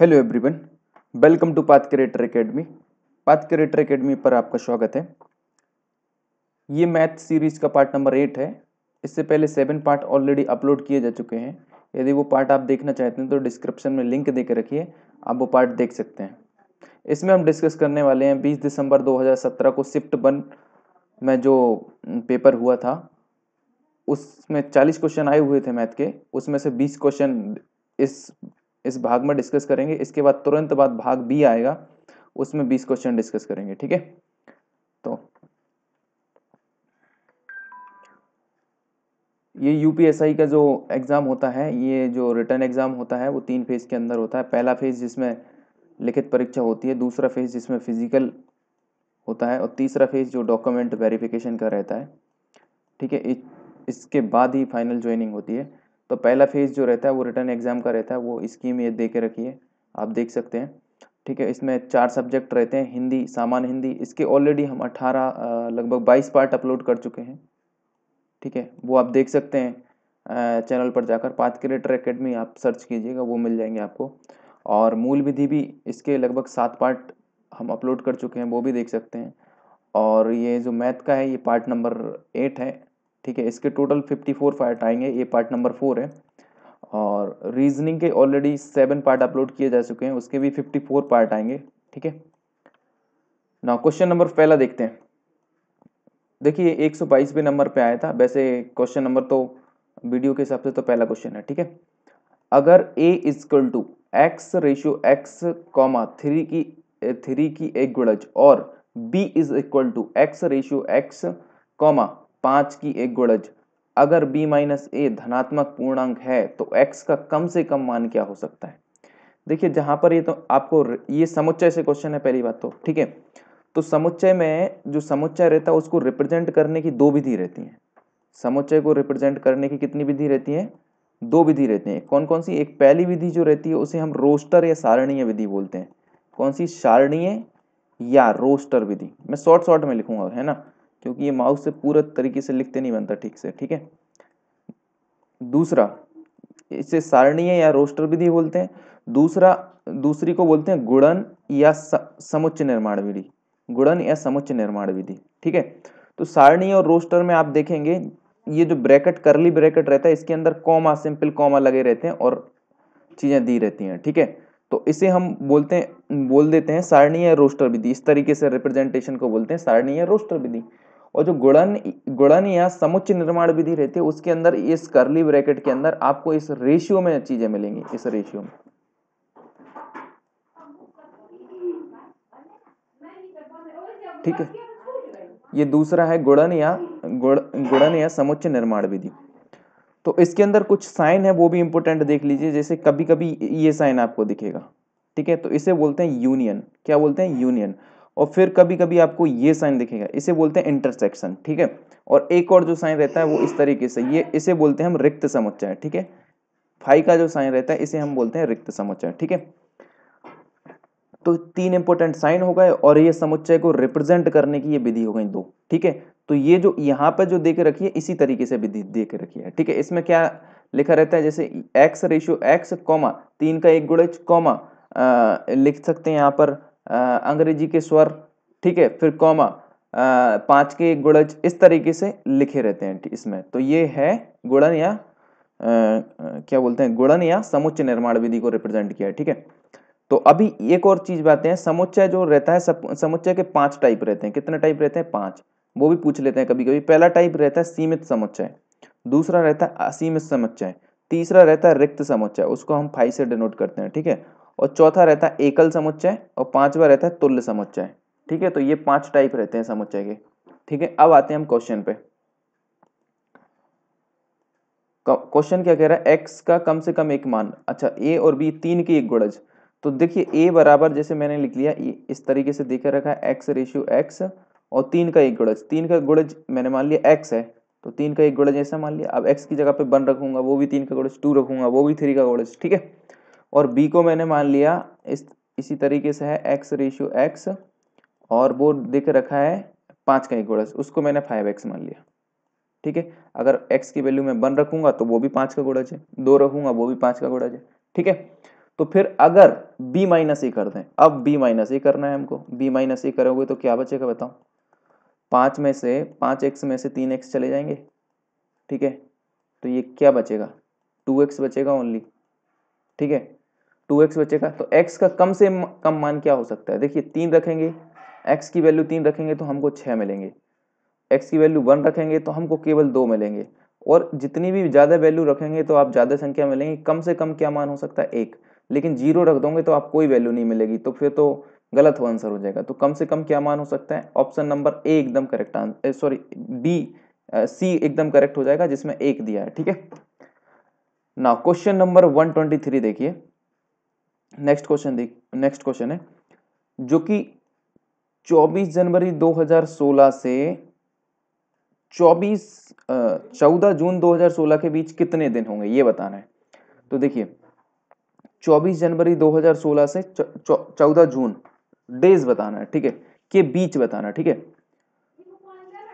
Hello everyone, welcome to path creator academy. Path creator academy पर आपका स्वागत है। ये मैथ सीरीज का पार्ट नंबर 8 है। इससे पहले 7 पार्ट ऑलरेडी अपलोड किए जा चुके हैं। यदि वो पार्ट आप देखना चाहते हैं तो डिस्क्रिप्शन में लिंक देकर रखिए, आप वो पार्ट देख सकते हैं। इसमें हम डिस्कस करने वाले हैं 20 दिसंबर 2017 को शिफ्ट 1 में जो पेपर हुआ था, उसमें 40 क्वेश्चन आए हुए थे मैथ के। उसमें से 20 क्वेश्चन इस भाग में डिस्कस करेंगे। इसके बाद तुरंत बाद भाग बी आएगा, उसमें 20 क्वेश्चन डिस्कस करेंगे। ठीक है, तो ये यूपीएससी का जो एग्जाम होता है, ये जो रिटर्न एग्जाम होता है, वो 3 फेज के अंदर होता है। पहला फेज जिसमें लिखित परीक्षा होती है, दूसरा फेज जिसमें फिजिकल होता है, और तीसरा फेज जो डॉक्यूमेंट वेरिफिकेशन का रहता है। ठीक है, इसके बाद ही फाइनल ज्वाइनिंग होती है। तो पहला फेज जो रहता है वो रिटर्न एग्जाम का रहता है, वो स्कीम ये दे के रखिए, आप देख सकते हैं। ठीक है, इसमें 4 सब्जेक्ट रहते हैं, हिंदी, सामान्य हिंदी। इसके ऑलरेडी हम 18 लगभग 22 पार्ट अपलोड कर चुके हैं। ठीक है, वो आप देख सकते हैं चैनल पर जाकर, पाथ क्रिएटर एकेडमी आप सर्च कीजिएगा, वो मिल जाएंगे आपको। और मूल विधि भी, इसके लगभग 7 पार्ट हम अपलोड कर चुके हैं, वो भी देख सकते हैं। और ये जो मैथ का है, ये पार्ट नंबर 8 है। ठीक है, इसके टोटल 54 पार्ट आएंगे, ये पार्ट नंबर 4 है। और रीजनिंग के ऑलरेडी 7 पार्ट अपलोड किए जा चुके हैं, उसके भी 54 पार्ट आएंगे। ठीक है, नाउ क्वेश्चन नंबर पहला देखते हैं। देखिए, 122वें नंबर पे आया था। वैसे क्वेश्चन नंबर तो वीडियो के हिसाब से तो पहला क्वेश्चन है। ठीक है, अगर A is equal to x ratio x comma three की एक गुणज और B is equal to x ratio x comma 5 की एक गुणज, अगर b माइनस ए धनात्मक पूर्णांक है तो x का कम से कम मान क्या हो सकता है। देखिए, जहां पर ये तो आपको ये समुच्चय से क्वेश्चन है, पहली बात तो। ठीक है, तो समुच्चय में जो समुच्चय रहता है उसको रिप्रेजेंट करने की 2 विधि रहती हैं। समुच्चय को रिप्रेजेंट करने की कितनी विधि रहती है? 2 विधि रहती हैं। कौन कौन सी? एक पहली विधि जो रहती है उसे हम रोस्टर या सारणीय विधि बोलते हैं। कौन सी? सारणीय या रोस्टर विधि। मैं शॉर्ट में लिखूंगा, है ना, क्योंकि ये माउस से पूरा तरीके से लिखते नहीं बनता ठीक से। ठीक है, दूसरा, इसे सारणीय या रोस्टर विधि बोलते हैं। दूसरी को बोलते हैं गुणन या समुच्चय निर्माण विधि। गुणन या समुच्चय निर्माण विधि। ठीक है, तो सारणीय और रोस्टर में आप देखेंगे ये जो ब्रैकेट, करली ब्रैकेट रहता है, इसके अंदर कॉमा, सिंपल कॉमा लगे रहते हैं और चीजें दी रहती हैं। ठीक है, तो इसे हम बोल देते हैं सारणीय रोस्टर विधि। इस तरीके से रिप्रेजेंटेशन को बोलते हैं सारणीय रोस्टर विधि। और जो गुणन या समुच्चय निर्माण विधि रहती है, उसके अंदर इस करली ब्रैकेट के अंदर आपको इस रेशियो में चीजें मिलेंगी, इस रेशियो में। ठीक है, ये दूसरा है गुणन या समुच्चय निर्माण विधि। तो इसके अंदर कुछ साइन है, वो भी इंपॉर्टेंट देख लीजिए। जैसे कभी कभी ये साइन आपको दिखेगा। ठीक है, तो इसे बोलते हैं यूनियन। क्या बोलते हैं? यूनियन। और फिर कभी कभी आपको ये साइन दिखेगा, इसे बोलते हैं इंटरसेक्शन। ठीक है, और एक और जो साइन रहता है वो इस तरीके से, ये इसे बोलते हैं हम रिक्त समुच्चय। ठीक है, फाई का जो साइन रहता है इसे हम बोलते हैं रिक्त समुच्चय। ठीक है, तो 3 इंपॉर्टेंट साइन हो गए और ये समुच्चय को रिप्रेजेंट करने की ये विधि हो गई 2। ठीक है, तो ये जो यहाँ पर जो देके रखी है, इसी तरीके से विधि देके रखी है। ठीक है, इसमें क्या लिखा रहता है? जैसे x रेशियो x कॉमा 3 का एक गुणज कॉमा लिख सकते हैं यहाँ पर अंग्रेजी के स्वर। ठीक है, फिर कॉमा 5 के एक गुणज, इस तरीके से लिखे रहते हैं इसमें। तो ये है गुणन या क्या बोलते हैं, गुणन या समुच्चय निर्माण विधि को रिप्रेजेंट किया है। ठीक है, तो अभी एक और चीज बातें हैं। समुच्चय जो रहता है, समुच्चय के 5 टाइप रहते हैं। कितने टाइप रहते हैं? 5। वो भी पूछ लेते हैं कभी कभी। पहला टाइप रहता है सीमित समुच्चय, दूसरा रहता है असीमित समुच्चय, तीसरा रहता है रिक्त समुच्चय, उसको हम फाई से डिनोट करते हैं। ठीक है, और चौथा रहता है एकल समुच्चय, और 5वां रहता है तुल्य समुच्चय। ठीक है, तो ये 5 टाइप रहते हैं समुच्चय के। ठीक है, अब आते हैं हम क्वेश्चन पे। क्वेश्चन क्या कह रहा है? एक्स का कम से कम एक मान। अच्छा, ए और बी 3 की एक गुणज। तो देखिए, ए बराबर, जैसे मैंने लिख लिया, इस तरीके से देखे रखा है, एक्स रेशियो एक्स और 3 का एक गुणज। 3 का गुणज मैंने मान लिया x है, तो 3 का एक गुणज ऐसा मान लिया। अब x की जगह पे 1 रखूंगा, वो भी 3 का गुणज, 2 रखूंगा, वो भी 3 का गुणज। ठीक है, और b को मैंने मान लिया इसी तरीके से है, x रेशियो x, और वो देख रखा है 5 का एक गुणज, उसको मैंने 5x मान लिया। ठीक है, अगर x की वैल्यू में 1 रखूंगा तो वो भी 5 का गुणज है, 2 रखूंगा वो भी 5 का गुणज है। ठीक है, तो फिर अगर b माइनस ई कर दें, अब b माइनस ई करना है हमको, b माइनस ई करोगे तो क्या बचेगा बताओ, 5 में से 3x चले जाएंगे, ठीक है, तो ये क्या बचेगा 2x बचेगा ओनली, ठीक है 2x बचेगा। तो x का कम से कम मान क्या हो सकता है, देखिए 3 रखेंगे, x की वैल्यू 3 रखेंगे तो हमको 6 मिलेंगे, x की वैल्यू 1 रखेंगे तो हमको केवल 2 मिलेंगे, और जितनी भी ज़्यादा वैल्यू रखेंगे तो आप ज़्यादा संख्या मिलेंगी, कम से कम क्या मान हो सकता है 1, लेकिन 0 रख दोगे तो आप कोई वैल्यू नहीं मिलेगी, तो फिर तो गलत आंसर हो जाएगा। तो कम से कम क्या मान हो सकता है, ऑप्शन नंबर ए एकदम करेक्ट आंसर, सॉरी सी एकदम करेक्ट हो जाएगा जिसमें 1 दिया है, ठीक है ना। क्वेश्चन नंबर 123 देखिए, नेक्स्ट क्वेश्चन है जो कि 24 जनवरी 2016 से 14 जून 2016 के बीच कितने दिन होंगे ये बताना है। तो देखिए 24 जनवरी 2016 से 14 जून डेज बताना है, ठीक है, के बीच बताना, ठीक है।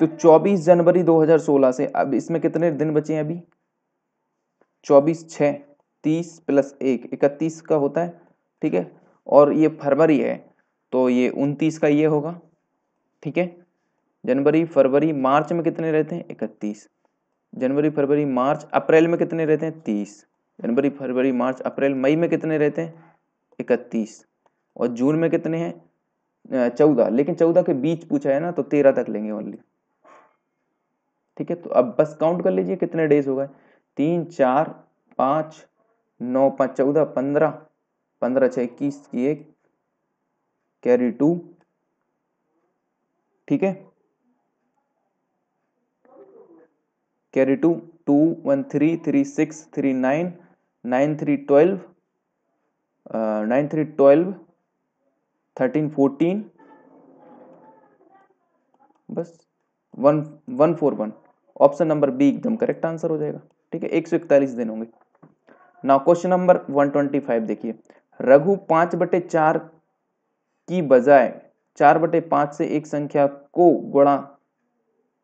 तो 24 जनवरी 2016 से, अब इसमें कितने दिन बचे हैं अभी, 24 6 30 प्लस 1 31 का होता है, ठीक है, और ये फरवरी है तो ये 29 का ये होगा, ठीक है। जनवरी फरवरी मार्च में कितने रहते हैं 31, जनवरी फरवरी मार्च अप्रैल में कितने रहते हैं 30, जनवरी फरवरी मार्च अप्रैल मई में कितने रहते हैं 31, और जून में कितने हैं 14, लेकिन 14 के बीच पूछा है ना तो 13 तक लेंगे ओनली, ठीक है। तो अब बस काउंट कर लीजिए कितने डेज हो गए, 3 4 5 9 5 14 15 15 6 21 की 1 कैरी 2, ठीक है कैरी 2 2 1 3 3 6 3 9 9 3 12 13 14 बस 1 1 4 1, ऑप्शन नंबर बी एकदम करेक्ट आंसर हो जाएगा, ठीक है। 141 दिन होंगे। ना क्वेश्चन नंबर 125 देखिए, रघु 5/4 की बजाय 4/5 से एक संख्या को गुणा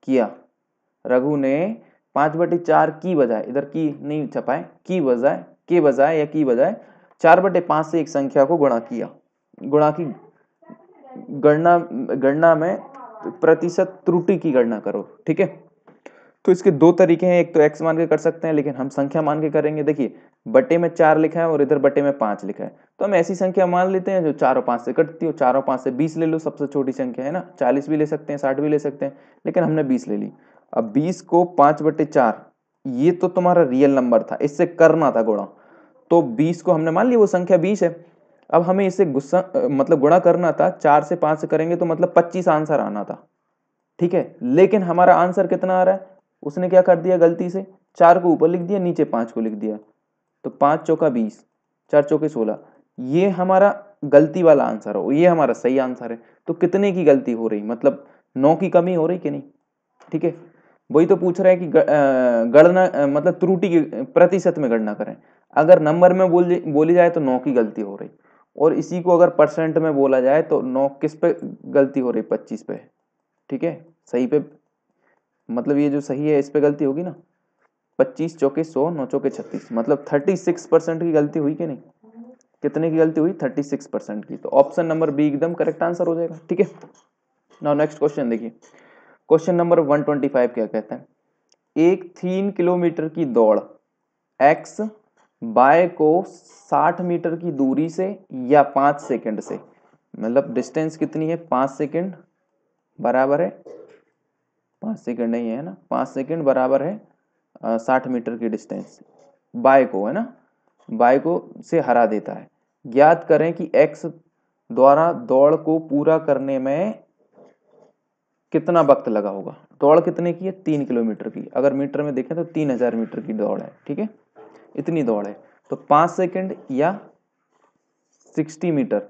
किया। रघु ने 5/4 की बजाय, इधर की नहीं छपाए, की बजाय के बजाय या की बजाय 4/5 से एक संख्या को गुणा किया। गुणा की गणना में प्रतिशत त्रुटि की गणना करो, ठीक है। तो इसके दो तरीके हैं, एक तो x मान के कर सकते हैं लेकिन हम संख्या मान के करेंगे। देखिए बटे में 4 लिखा है और इधर बटे में 5 लिखा है, तो हम ऐसी संख्या मान लेते हैं जो 4 और 5 से कटती हो। 4 और 5 से 20 ले लो, सबसे छोटी संख्या है ना, 40 भी ले सकते हैं, 60 भी ले सकते हैं, लेकिन हमने 20 ले ली। अब 20 को 5/4, ये तो तुम्हारा रियल नंबर था, इससे करना था गुणा, तो 20 को हमने मान लिया वो संख्या 20 है। अब हमें इससे गुणा करना था, 4 से 5 से करेंगे तो मतलब 25 आंसर आना था, ठीक है। लेकिन हमारा आंसर कितना आ रहा है, उसने क्या कर दिया गलती से 4 को ऊपर लिख दिया, नीचे 5 को लिख दिया, तो 5 चौका 20, 4 चौके 16, ये हमारा गलती वाला आंसर हो, ये हमारा सही आंसर है। तो कितने की गलती हो रही, मतलब 9 की कमी हो रही कि नहीं, ठीक है। वही तो पूछ रहा है कि गणना मतलब त्रुटि के प्रतिशत में गणना करें। अगर नंबर में बोली जाए तो 9 की गलती हो रही, और इसी को अगर परसेंट में बोला जाए तो 9 किस पे गलती हो रही, 25 पे, ठीक है सही पे, मतलब ये जो सही है इस पे गलती होगी ना। 25 चौके 100, 9 चौके 36, मतलब 36% की गलती हुई कि नहीं, कितने की गलती हुई 36% की। तो ऑप्शन नंबर बी एकदम करेक्ट आंसर हो जाएगा, ठीक है ना। नेक्स्ट क्वेश्चन देखिए, क्वेश्चन नंबर 125 क्या कहता है, एक 3 किलोमीटर की दौड़ x y को 60 मीटर की दूरी से या 5 सेकंड से, मतलब डिस्टेंस कितनी है 5 सेकंड बराबर है, 5 सेकंड नहीं है ना, 5 सेकंड बराबर है 60 मीटर की डिस्टेंस y को, है ना, y को से हरा देता है। ज्ञात करें कि x द्वारा दौड़ को पूरा करने में कितना वक्त लगा होगा। दौड़ कितने की है, 3 किलोमीटर की, अगर मीटर में देखें तो 3000 मीटर की दौड़ है, ठीक है इतनी दौड़ है। तो 5 सेकंड या 60 मीटर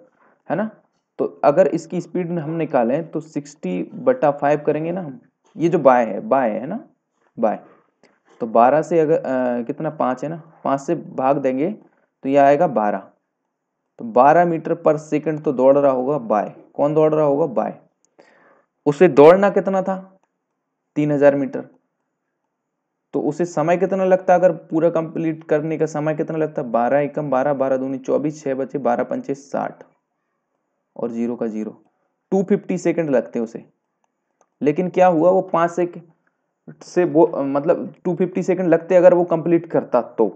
है ना, तो अगर इसकी स्पीड हम निकालें तो 60/5 करेंगे ना हम, ये जो बाय है ना, बाय तो 12 से अगर कितना 5 है ना, 5 से भाग देंगे तो यह आएगा 12, तो 12 मीटर पर सेकेंड तो दौड़ रहा होगा बाय। कौन दौड़ रहा होगा, बाय। उसे दौड़ना कितना था, 3000 मीटर, तो उसे समय कितना लगता है, अगर पूरा कंप्लीट करने का समय कितना लगता है, 12 एकम 12, 12 दूनी 24, 6 बचे 12 पंचे 60 और 0 का 0, 250 सेकंड लगते हैं उसे। लेकिन क्या हुआ, वो 5 सेकंड से वो मतलब 250 सेकंड लगते अगर वो कंप्लीट करता तो,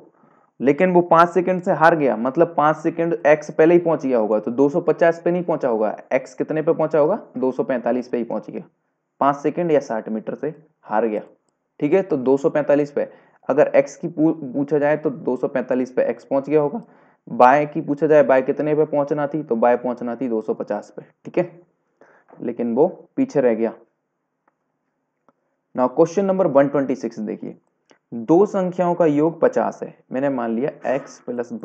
लेकिन वो 5 सेकंड से हार गया, मतलब 5 सेकंड x पहले ही पहुंच गया होगा, तो 250 पे नहीं पहुंचा होगा, x कितने पे पहुंचा होगा, 245 पे ही पहुंच गया, 5 सेकंड या 60 मीटर से हार गया। ठीक है, तो 245 पे अगर x की पूछा जाए तो 245 पे x पहुंच गया होगा, बाय की पूछा जाए बाय कितने पे पहुंचना थी, तो बाय पहुंचना थी 250 पे। ठीक है, लेकिन वो पीछे रह गया। नाउ क्वेश्चन नंबर 126 देखिए, दो संख्याओं का योग 50 है, मैंने मान लिया x प्लस y,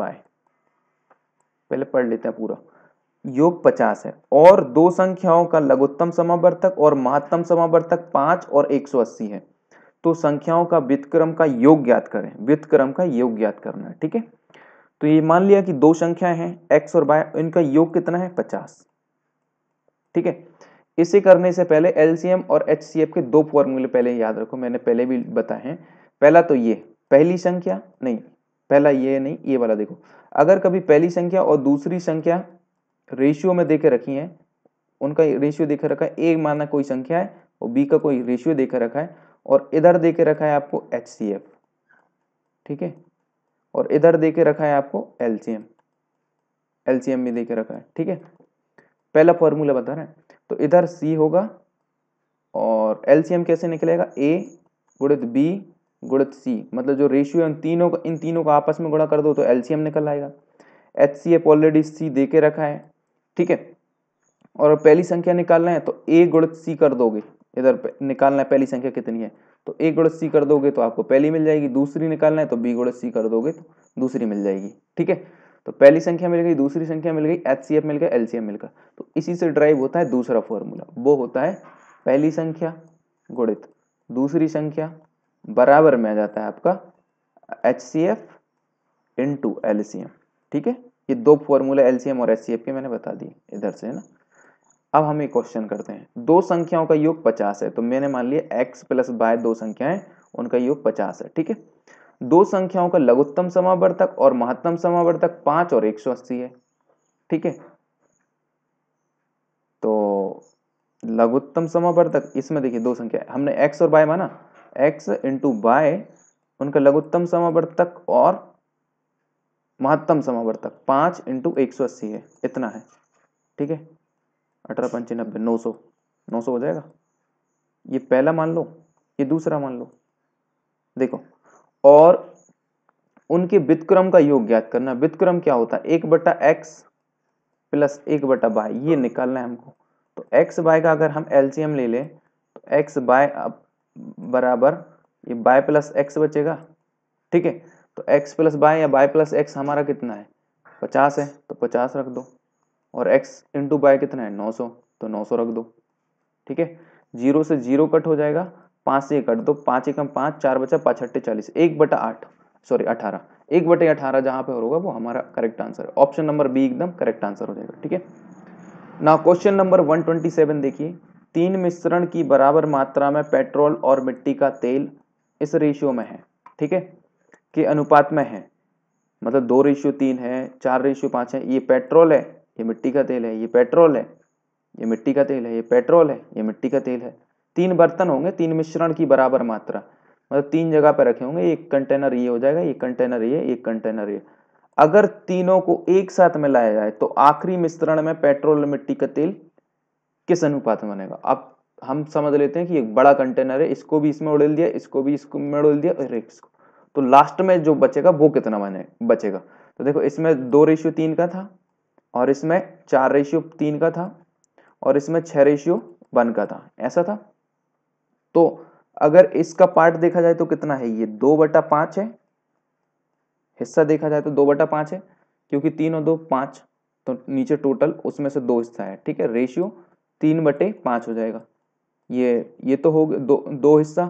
पहले पढ़ लेते हैं पूरा, योग 50 है और दो संख्याओं का लघुत्तम समावर्तक और महत्तम समावर्तक 5 और 180 है, तो संख्याओं का व्युत्क्रम का योग ज्ञात करें, व्युत्क्रम का योग ज्ञात करना है। ठीक है, तो ये मान लिया कि दो संख्याएं हैं x और y, इनका योग कितना है 50। ठीक है, इसे करने से पहले एलसीएम और एचसीएफ के दो फॉर्मूले पहले याद रखो, मैंने पहले भी बताए हैं। पहला तो ये पहली संख्या नहीं, पहला ये नहीं, ये वाला देखो, अगर कभी पहली संख्या और दूसरी संख्या रेशियो में देके रखी है, उनका रेशियो देके रखा है, ए माना कोई संख्या है और बी का कोई रेशियो देके रखा है, और इधर देके रखा है आपको एचसीएफ। ठीक है, और इधर देके रखा है आपको एलसीएम, एलसीएम भी देके रखा है। ठीक है, पहला फॉर्मूला बता रहे हैं, तो इधर सी होगा और एलसीएम कैसे निकलेगा, ए गुणित बी गुणित सी, मतलब जो रेशियो है इन तीनों का आपस में गुणा कर दो तो एलसीएम निकल आएगा। एचसीएफ ऑलरेडी सी दे के रखा है। ठीक है, और पहली संख्या निकालना है तो ए गुणित सी कर दोगे, इधर निकालना है पहली संख्या कितनी है तो ए गुणित सी कर दोगे तो आपको पहली मिल जाएगी, दूसरी निकालना है तो बी गुणित सी कर दोगे तो दूसरी मिल जाएगी। ठीक है, तो पहली संख्या मिल गई, दूसरी संख्या मिल गई, एचसीएफ मिल गया, एलसीएम मिल गया, तो इसी से ड्राइव होता है दूसरा फॉर्मूला, वो होता है पहली संख्या गुणित दूसरी संख्या बराबर में आ जाता है आपका एचसीएफ इनटू एलसीएम। ठीक है, ये दो फॉर्मूला एलसीएम और एचसीएफ के मैंने बता दिए इधर से, है ना। अब हम एक क्वेश्चन करते हैं, दो संख्याओं का योग 50 है, तो मैंने मान लिया एक्स प्लस वाई दो संख्याएं, उनका योग 50 है। ठीक है, दो संख्याओं का लघुत्तम समावर्तक और महत्तम समावर्तक 5 और 180 है। ठीक है, तो लघुत्तम समावर्तक इसमें देखिए दो संख्या है, हमने x और y माना, x इंटू वाई, उनका लघुत्तम समावर्तक और महत्तम समावर्तक 5 इंटू 180 है, इतना है। ठीक है, 18 पंचे 90, 900 हो जाएगा। ये पहला मान लो, ये दूसरा मान लो, देखो, और उनके व्युत्क्रम का योग ज्ञात करना। व्युत्क्रम क्या होता है, 1/x प्लस 1/y, ये निकालना है हमको। तो x y का अगर हम एलसीएम ले लें तो x y बराबर ये y प्लस x बचेगा। ठीक है, तो x प्लस y या y प्लस x हमारा कितना है 50 है, तो 50 रख दो, और x इंटू y कितना है 900, तो 900 रख दो। ठीक है, 0 से 0 कट हो जाएगा, 5 से कट दो, 5 एकम 5, 4 बचा, 5 अट्टे 40, 1/8 सॉरी 18, 1/18 जहां पे होगा वो हमारा करेक्ट आंसर है, ऑप्शन नंबर बी एकदम करेक्ट आंसर हो जाएगा। ठीक है, नाउ क्वेश्चन नंबर 127 देखिए, तीन मिश्रण की बराबर मात्रा में पेट्रोल और मिट्टी का तेल इस रेशियो में है, ठीक है, के अनुपात में है, मतलब 2:3 है, 4:5 है, ये पेट्रोल है, ये मिट्टी का तेल है, ये पेट्रोल है, ये मिट्टी का तेल है, ये पेट्रोल है, ये मिट्टी का तेल है। तीन बर्तन होंगे, तीन मिश्रण की बराबर मात्रा, मतलब तीन जगह पर रखे होंगे, एक कंटेनर ये हो जाएगा, एक कंटेनर ये, एक कंटेनर ये। अगर तीनों को एक साथ मिलाया जाए तो आखिरी मिश्रण में पेट्रोल और मिट्टी का तेल किस अनुपात में बनेगा। अब हम समझ लेते हैं कि एक बड़ा कंटेनर है, इसको भी इसमें उड़ेल दिया, इसको भी इसमें उड़ेल दिया, और इसको, तो लास्ट में जो बचेगा वो कितना बचेगा। तो देखो, इसमें 2:3 का था, और इसमें 4:3 का था, और इसमें 6:1 का था, ऐसा था। तो अगर इसका पार्ट देखा जाए तो कितना है, ये 2/5 है, हिस्सा देखा जाए तो 2/5 है, क्योंकि 3 और 2 5, तो नीचे टोटल उसमें से 2 हिस्सा है। ठीक है, रेशियो 3/5 हो जाएगा। ये तो हो गया 2 हिस्सा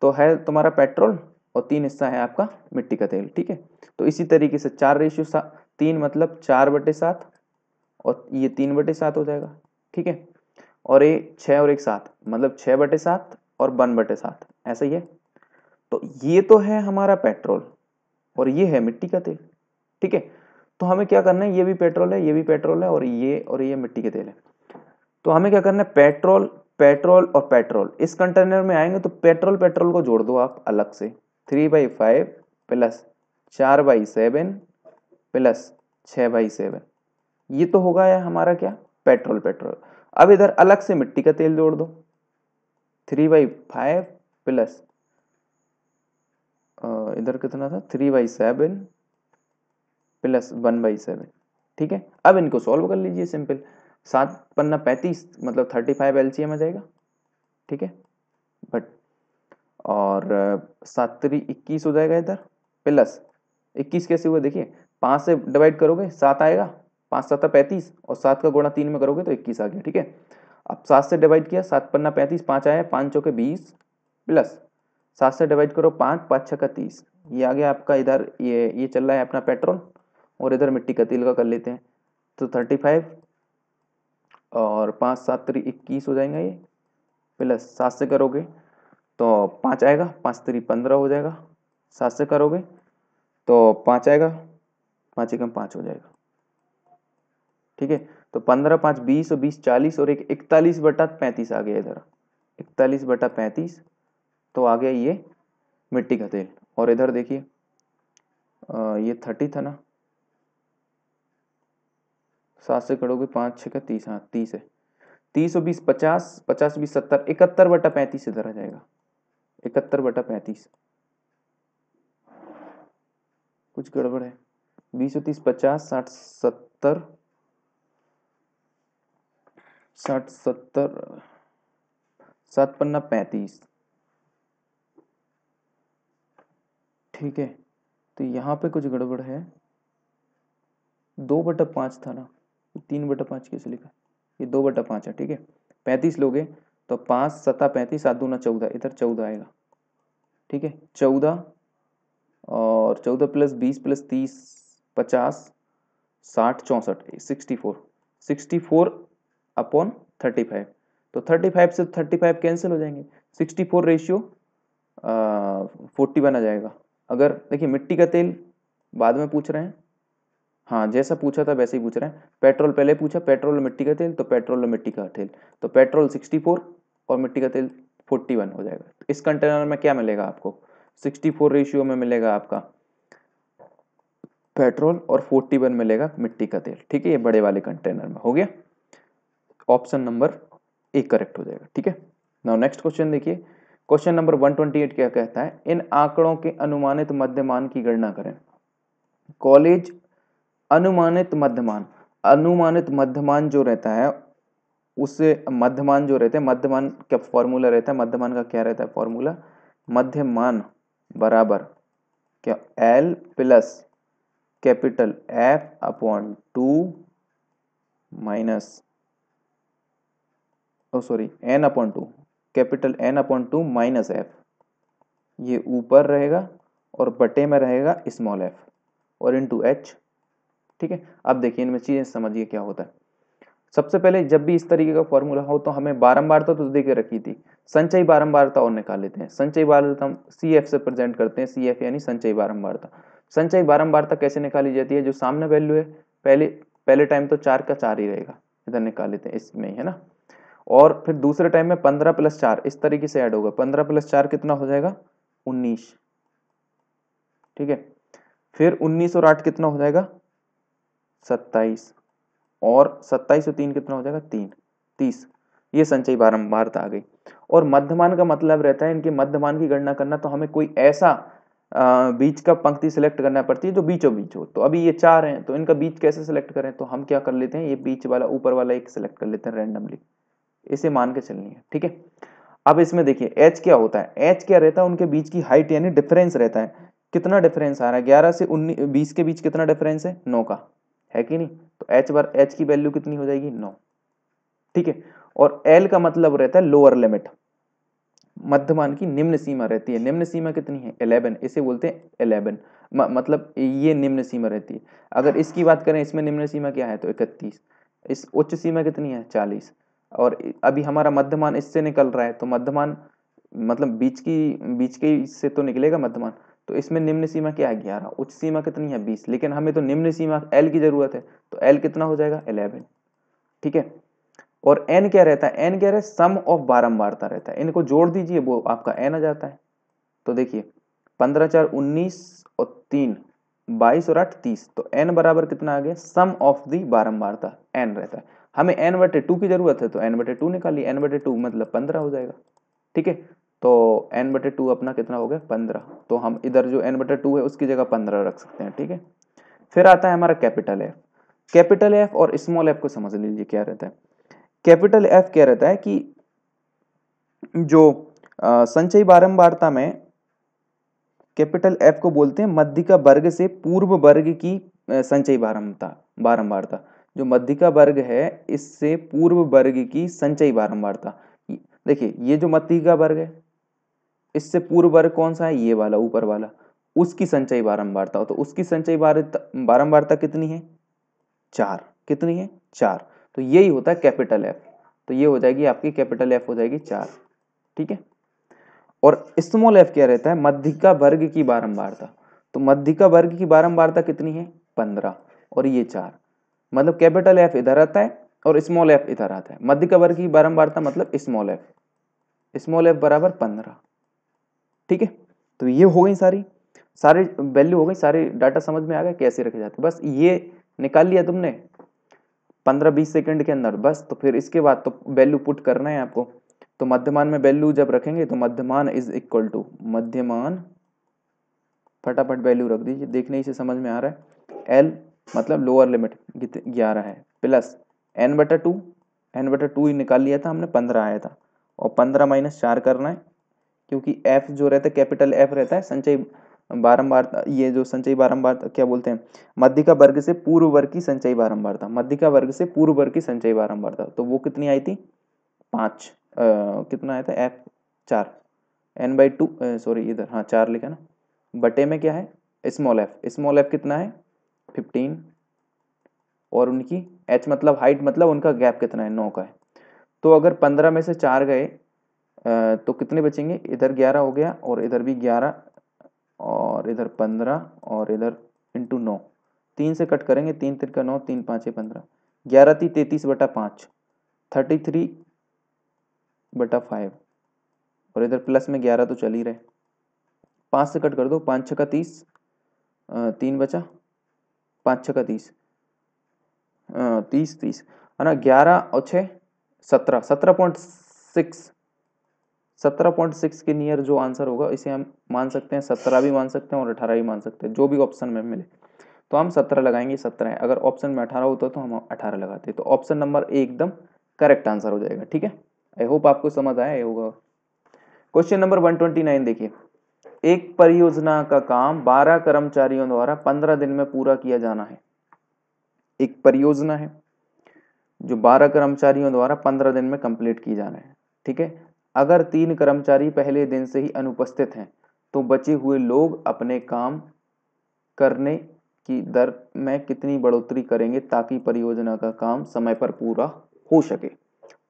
तो है तुम्हारा पेट्रोल, और 3 हिस्सा है आपका मिट्टी का तेल। ठीक है, तो इसी तरीके से 4:3 मतलब 4/7, और ये 3/7 हो जाएगा। ठीक है, और ये 6 और 1 7, मतलब 6/7 और 1/7, ऐसा ही है। तो ये तो है हमारा पेट्रोल और ये है मिट्टी का तेल, ठीक है। तो हमें क्या करना है, ये भी पेट्रोल है, ये भी पेट्रोल है, और ये मिट्टी के तेल है। तो हमें क्या करना है, पेट्रोल पेट्रोल और पेट्रोल इस कंटेनर में आएंगे तो पेट्रोल को जोड़ दो आप अलग से। 3/5 प्लस 4/7 प्लस 6/7, ये तो होगा या हमारा क्या, पेट्रोल। अब इधर अलग से मिट्टी का तेल जोड़ दो, 3/5 प्लस इधर कितना था 3/7 प्लस 1/7, ठीक है। अब इनको सॉल्व कर लीजिए सिंपल, 7 पन्ना 35 मतलब 35 LCM आ जाएगा, ठीक है। बट और 7 3 21 हो जाएगा इधर, प्लस 21 कैसे हुआ देखिए, 5 से डिवाइड करोगे 7 आएगा, 5 7 35 और 7 का गुणा 3 में करोगे तो 21 आ गया, ठीक है। अब 7 से डिवाइड किया, 7 पन्ना 35 5 आया, 5 चौके 20 प्लस 7 से डिवाइड करो 5, 5 6 का 30, ये आ गया आपका इधर। ये चल रहा है अपना पेट्रोल और इधर मिट्टी का तेल का कर लेते हैं तो 35 और 5 7 3 21 हो जाएगा ये, प्लस 7 से करोगे तो 5 आएगा, 5 3 15 हो जाएगा, 7 से करोगे तो 5 आएगा, 5 1 5 हो जाएगा, ठीक है। तो 15 5 20 और 20 40 और 41 बटा 35 आ गया इधर, 41 बटा 35 तो आ गया ये मिट्टी का तेल। और इधर देखिए ये 30 था ना, 7 से करोगे 5 6 का 30, हाँ 30 है, 30 और 20 50, 50 20 70, 71 बटा 35 इधर आ जाएगा, 71 बटा 35, कुछ गड़बड़ है। 20 30 50 60 70 7 पन्ना 35, ठीक है। तो यहाँ पे कुछ गड़बड़ है, 2 बटा 5 था ना, 3 बटा 5 कैसे लिखा, ये 2 बटा 5 है, ठीक है। 35 लोगे तो 5 7 35, 7 2 14 इधर 14 आएगा, ठीक है। 14 और 14 प्लस 20 प्लस 30 50 60 64 64 अपॉन 35, तो 35 से 35 कैंसिल हो जाएंगे, 64 रेशियो 41 आ जाएगा। अगर देखिए मिट्टी का तेल बाद में पूछ रहे हैं, हाँ जैसा पूछा था वैसे ही पूछ रहे हैं, पेट्रोल पहले पूछा, पेट्रोल और मिट्टी का तेल, तो पेट्रोल और मिट्टी का तेल, तो पेट्रोल 64 और मिट्टी का तेल 41 हो जाएगा। तो इस कंटेनर में क्या मिलेगा आपको, 64 रेशियो में मिलेगा आपका पेट्रोल और 41 मिलेगा मिट्टी का तेल, ठीक है। ये बड़े वाले कंटेनर में हो गया, ऑप्शन नंबर ए करेक्ट हो जाएगा, ठीक है। नाउ नेक्स्ट क्वेश्चन देखिए, क्वेश्चन नंबर 128 क्या कहता है, इन आंकड़ों के अनुमानित मध्यमान की गणना करें। कॉलेज अनुमानित मध्यमान जो रहता है उससे मध्यमान का फॉर्मूला रहता है, मध्यमान का क्या रहता है फॉर्मूला, मध्यमान बराबर क्या, L plus capital F upon 2 minus N upon 2, capital N upon 2 minus F, ये ऊपर रहेगा और बटे में रहेगा स्मॉल f और इंटू h, ठीक है। अब देखिए इनमें चीजें समझिए क्या होता है। सबसे पहले जब भी इस तरीके का फॉर्मूला हो तो हमें बारंबारता तो देके रखी थी, संचयी बारंबारता और निकाल लेते हैं। संचयी बारंबारता हम CF से प्रेजेंट करते हैं, CF यानी संचयी बारंबारता। संचयी बारंबारता कैसे निकाली जाती है, जो सामने वैल्यू है पहले टाइम तो 4 का 4 ही रहेगा, इधर निकाल लेते हैं इसमें, है ना। और फिर दूसरे टाइम में 15 प्लस 4 इस तरीके से ऐड होगा, 15 प्लस 4 कितना हो जाएगा 19, ठीक है। फिर 19 और 8 कितना हो जाएगा 27, और 27 और 3 कितना हो जाएगा 3 30, ये संचयी बारंबारता आ गई। और मध्यमान का मतलब रहता है, इनके मध्यमान की गणना करना तो हमें कोई ऐसा बीच का पंक्ति सिलेक्ट करना पड़ती है जो बीचों बीच हो। तो अभी ये 4 हैं तो इनका बीच कैसे सिलेक्ट करें, तो हम क्या कर लेते हैं, ये बीच वाला ऊपर वाला एक सिलेक्ट कर लेते हैं रैंडमली, इसे मान के चलनी है, ठीक है। अब इसमें देखिए एच क्या होता है, एच क्या रहता है, उनके बीच की हाइट यानी डिफरेंस रहता है। कितना डिफरेंस आ रहा है, 11 से 20 के बीच कितना डिफरेंस है, 9 का है कि नहीं, तो h बार h की वैल्यू कितनी हो जाएगी 9, ठीक है। और l का मतलब रहता है लोअर लिमिट, मध्यमान की निम्न सीमा रहती है, निम्न सीमा कितनी है 11, इसे बोलते हैं 11, मतलब ये निम्न सीमा रहती है। अगर इसकी बात करें, इसमें निम्न सीमा क्या है तो 31, इस उच्च सीमा कितनी है 40, और अभी हमारा मध्यमान इससे निकल रहा है तो मध्यमान मतलब बीच के से तो निकलेगा मध्यमान। तो इसमें निम्न सीमा क्या है 11, उच्च सीमा कितनी है 20, लेकिन हमें तो निम्न सीमा L की जरूरत है, तो L कितना हो जाएगा 11, ठीक है। और N क्या रहता है, N क्या है सम ऑफ बारंबारता रहता है, इनको जोड़ दीजिए वो आपका N आ जाता है। तो देखिए 15, 4, 19 और 3, 22 और 8, 30, तो N बराबर कितना आ गया सम ऑफ दी बारंबारता N रहता है। हमें N/2 की जरूरत है तो N/2 निकालिए, N/2 मतलब 15 हो जाएगा, ठीक है। तो N/2 अपना कितना हो गया 15, तो हम इधर जो N/2 है उसकी जगह 15 रख सकते हैं, ठीक है। फिर आता है हमारा कैपिटल F। कैपिटल F और स्मॉल f को समझ लीजिए क्या रहता है। कैपिटल F क्या रहता है कि जो संचयी बारंबारता में कैपिटल F को बोलते हैं मध्यिका वर्ग से पूर्व वर्ग की संचयी बारंबारता। जो मध्यिका वर्ग है इससे पूर्व वर्ग की संचयी बारंबारता, देखिए ये जो मध्यिका वर्ग है इससे पूर्व वर्ग कौन सा है ये वाला ऊपर वाला, उसकी संचयी बारंबारता। तो उसकी संचयी बारंबारता कितनी है 4, कितनी है 4, तो यही होता है कैपिटल F। तो ये हो जाएगी आपकी कैपिटल F हो जाएगी 4, ठीक है। और स्मॉल f क्या रहता है मध्यिका वर्ग की बारंबारता, तो मध्यिका वर्ग की बारंबारता कितनी है 15 और ये 4, मतलब कैपिटल F इधर आता है और स्मॉल f इधर आता है। मध्यिका वर्ग की बारंबारता मतलब स्मॉल f, स्मॉल f बराबर 15, ठीक है। तो ये हो गई सारी वैल्यू हो गई, सारे डाटा समझ में आ गया कैसे रखे जाते, बस ये निकाल लिया तुमने 15-20 सेकंड के अंदर बस। तो फिर इसके बाद तो वैल्यू पुट करना है आपको, तो मध्यमान में वैल्यू जब रखेंगे तो मध्यमान इज इक्वल टू मध्यमान, फटाफट वैल्यू रख दीजिए, देखने ही से समझ में आ रहा है। L मतलब लोअर लिमिट 11 है प्लस N/2 ही निकाल लिया था हमने 15 आया था, और 15 - 4 करना है क्योंकि F जो रहता है कैपिटल F रहता है संचयी बारंबारता, ये जो संचयी बारंबारता क्या बोलते हैं मध्यिका वर्ग से पूर्व वर्ग की संचयी बारंबारता, मध्यिका वर्ग से पूर्व वर्ग की संचयी बारंबारता। तो वो कितनी आई थी 5, कितना आया था F 4, N/2 सॉरी इधर हाँ 4 लिखा ना, बटे में क्या है स्मॉल f, स्मॉल f कितना है 15 और उनकी h मतलब हाइट मतलब उनका गैप कितना है 9 का है। तो अगर 15 में से 4 गए तो कितने बचेंगे, इधर 11 हो गया और इधर भी 11 और इधर 15 और इधर इंटू 9, 3 से कट करेंगे, 3 × 9 3 × 5 = 15, 11 × 33 / 5 33 / 5 और इधर प्लस में 11 तो चल ही रहे, 5 से कट कर दो 5 × 6 = 30, 3 बचा 5 × 6 = 30, 30 है ना, 11 और 6 = 17, 17.6, 17.6 के नियर जो आंसर होगा इसे हम मान सकते हैं, 17 भी मान सकते हैं और 18 भी मान सकते हैं, जो भी ऑप्शन में मिले तो हम 17 लगाएंगे, 17 है, अगर ऑप्शन में 18 होता तो हम 18 लगाते, तो ऑप्शन नंबर ए एकदम करेक्ट आंसर हो जाएगा, ठीक है। आई होप आपको समझ आया होगा। क्वेश्चन नंबर 129 देखिए, एक परियोजना का काम 12 कर्मचारियों द्वारा 15 दिन में पूरा किया जाना है। एक परियोजना है जो 12 कर्मचारियों द्वारा 15 दिन में कंप्लीट की जाना है, ठीक है। अगर 3 कर्मचारी पहले दिन से ही अनुपस्थित हैं तो बचे हुए लोग अपने काम करने की दर में कितनी बढ़ोतरी करेंगे ताकि परियोजना का काम समय पर पूरा हो सके,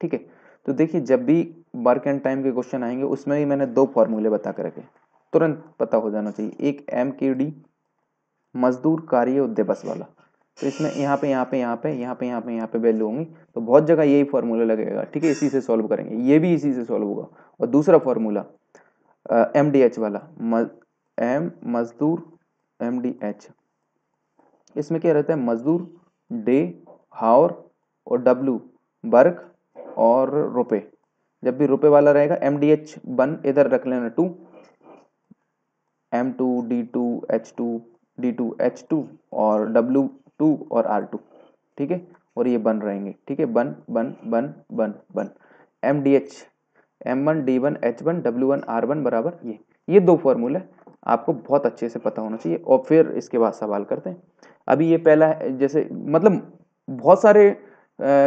ठीक है। तो देखिए जब भी वर्क एंड टाइम के क्वेश्चन आएंगे उसमें भी मैंने 2 फॉर्मूले बता कर रखे, तुरंत पता हो जाना चाहिए। एक MKD मजदूर कार्य दिवस वाला, तो इसमें यहाँ पे वैल्यू होंगी, तो बहुत जगह यही फॉर्मूला लगेगा, ठीक है, इसी से सॉल्व करेंगे, ये भी इसी से सॉल्व होगा। और दूसरा फॉर्मूला MDH वाला, मजदूर MDH, इसमें क्या रहता है मजदूर डे हावर और W वर्क और रुपए, जब भी रुपए वाला रहेगा MDH 1 इधर रख लेना 2, M2 D2 H2 और W2 और R2, ठीक है, और ये 1 रहेंगे, ठीक है, 1 1 1 1 1 MDH M1 D1 H1 W1 R1 बराबर ये 2 फॉर्मूला आपको बहुत अच्छे से पता होना चाहिए। और फिर इसके बाद सवाल करते हैं। अभी ये पहला है, जैसे मतलब बहुत सारे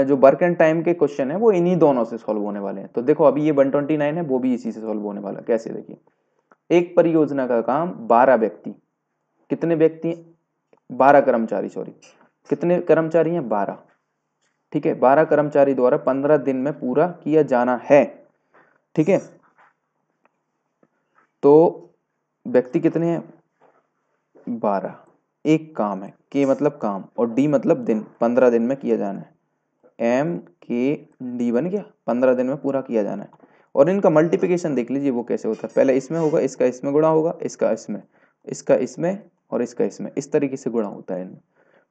जो वर्क एंड टाइम के क्वेश्चन है वो इन्हीं दोनों से सॉल्व होने वाले हैं। तो देखो अभी ये 129 है वो भी इसी से सॉल्व होने वाला है। कैसे देखिए, एक परियोजना का काम 12 व्यक्ति, कितने व्यक्ति 12 कर्मचारी, सॉरी कितने कर्मचारी हैं 12, ठीक है, 12 कर्मचारी द्वारा 15 दिन में पूरा किया जाना है, ठीक है। तो व्यक्ति कितने हैं 12। एक काम है, के मतलब काम और डी मतलब दिन, 15 दिन में किया जाना है। एम के डी बन गया, 15 दिन में पूरा किया जाना है। और इनका मल्टीप्लिकेशन देख लीजिए वो कैसे होता है, पहले इसमें होगा, इसका इसमें गुणा होगा, इसका इसमें, इसका इसमें और इसका इसमें, इस तरीके से गुणा होता है इनमें,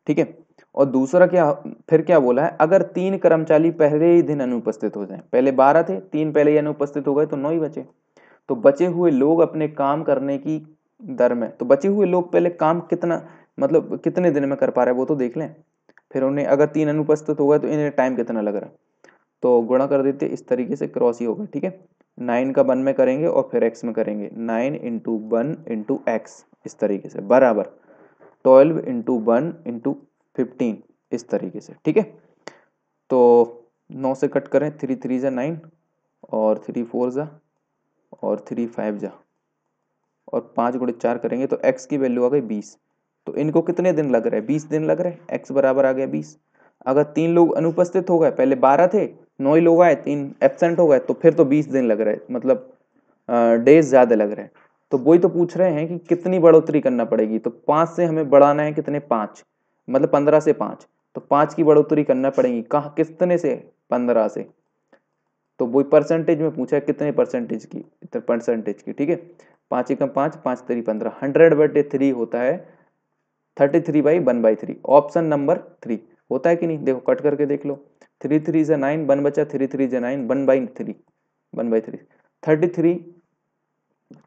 ठीक है। और दूसरा क्या, फिर क्या बोला है, अगर 3 कर्मचारी पहले ही दिन अनुपस्थित हो जाएं, पहले 12 थे, 3 पहले ही अनुपस्थित हो गए तो 9 ही बचे। तो बचे हुए लोग अपने काम करने की दर में, तो बचे हुए लोग पहले काम कितना मतलब कितने दिन में कर पा रहे हैं वो तो देख लें, फिर उन्हें अगर 3 अनुपस्थित हो गए तो इन्हें टाइम कितना लग रहा है तो गुणा कर देते, इस तरीके से क्रॉस ही होगा, ठीक है। 9 का 1 में करेंगे और फिर x में करेंगे, 9 × 1 × x इस तरीके से बराबर 12 × 1 × 15 इस तरीके से, ठीक है। तो 9 से कट करें, 3 3 जा 9 और 3 4 जा और 3 5 जा और 5 × 4 करेंगे तो x की वैल्यू आ गई 20। तो इनको कितने दिन लग रहे हैं 20 दिन लग रहे हैं, x बराबर आ गया 20। अगर 3 लोग अनुपस्थित हो गए, पहले 12 थे 9 लोग आए 3 एब्सेंट हो गए तो फिर तो 20 दिन लग रहे हैं, मतलब डेज ज़्यादा लग रहे हैं। तो वही तो पूछ रहे हैं कि कितनी बढ़ोतरी करना पड़ेगी, तो 5 से हमें बढ़ाना है कितने 5, मतलब 15 से 5, तो 5 की बढ़ोतरी करना पड़ेगी कहाँ कितने से 15 से। तो वही परसेंटेज में पूछा है कितने परसेंटेज की, इधर परसेंटेज की, ठीक है। 5 × 5 = 5, 5×3 = 15, 100/3 होता है 33/1/3, ऑप्शन नंबर 3 होता है कि नहीं, देखो कट करके देख लो। 3 3 जा 9 1 बचा, 3 3 जा 9 1/3, 1/3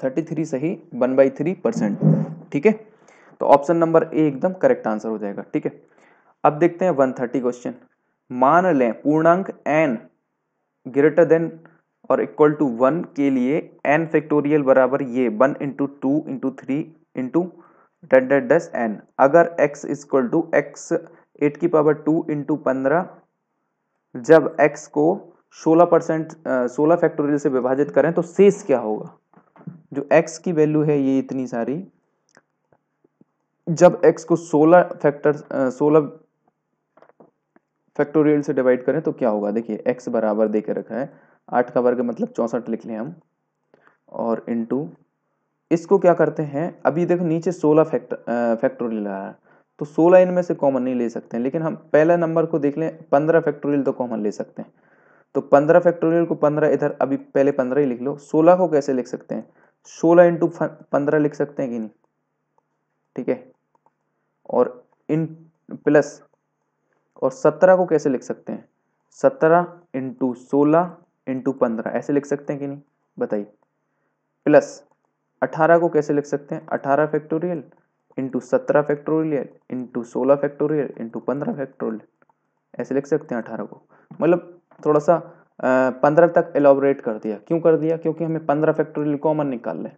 33 सही 1/3%, ठीक है। तो ऑप्शन नंबर ए एकदम करेक्ट आंसर हो जाएगा, ठीक है। अब देखते हैं 130 क्वेश्चन। मान लें पूर्णांक एन ग्रेटर देन और इक्वल टू 1 के लिए एन फैक्टोरियल बराबर ये 1 × 2 × 3 × n, अगर x 8 की पावर 2 × 15 जब x को 16 फैक्टोरियल से विभाजित करें तो शेष क्या होगा। जो x की वैल्यू है ये इतनी सारी, जब x को 16 फैक्टोरियल से डिवाइड करें तो क्या होगा। देखिए x बराबर दे के रखा है 8 का वर्ग मतलब 64 लिख लें हम, और इंटू इसको क्या करते हैं, अभी देखो नीचे 16 फैक्टोरियल आ रहा है तो 16 इनमें से कॉमन नहीं ले सकते हैं, लेकिन हम पहला नंबर को देख लें 15 फैक्टोरियल तो कॉमन ले सकते हैं। तो 15 फैक्टोरियल को 15 इधर, अभी पहले 15 ही लिख लो, 16 को कैसे लिख सकते हैं, 16 × 15 लिख सकते हैं कि नहीं, ठीक है। और इन प्लस, और 17 को कैसे लिख सकते हैं, 17 × 16 × 15 ऐसे लिख सकते हैं कि नहीं बताइए। प्लस 18 को कैसे लिख सकते हैं, 18 फैक्टोरियल × 17 फैक्टोरियल × 16 फैक्टोरियल × 15 फैक्टोरियल ऐसे लिख सकते हैं 18 को। मतलब थोड़ा सा 15 तक एलॉबरेट कर दिया, क्यों कर दिया, क्योंकि हमें 15 फैक्टोरियल कॉमन निकालना है।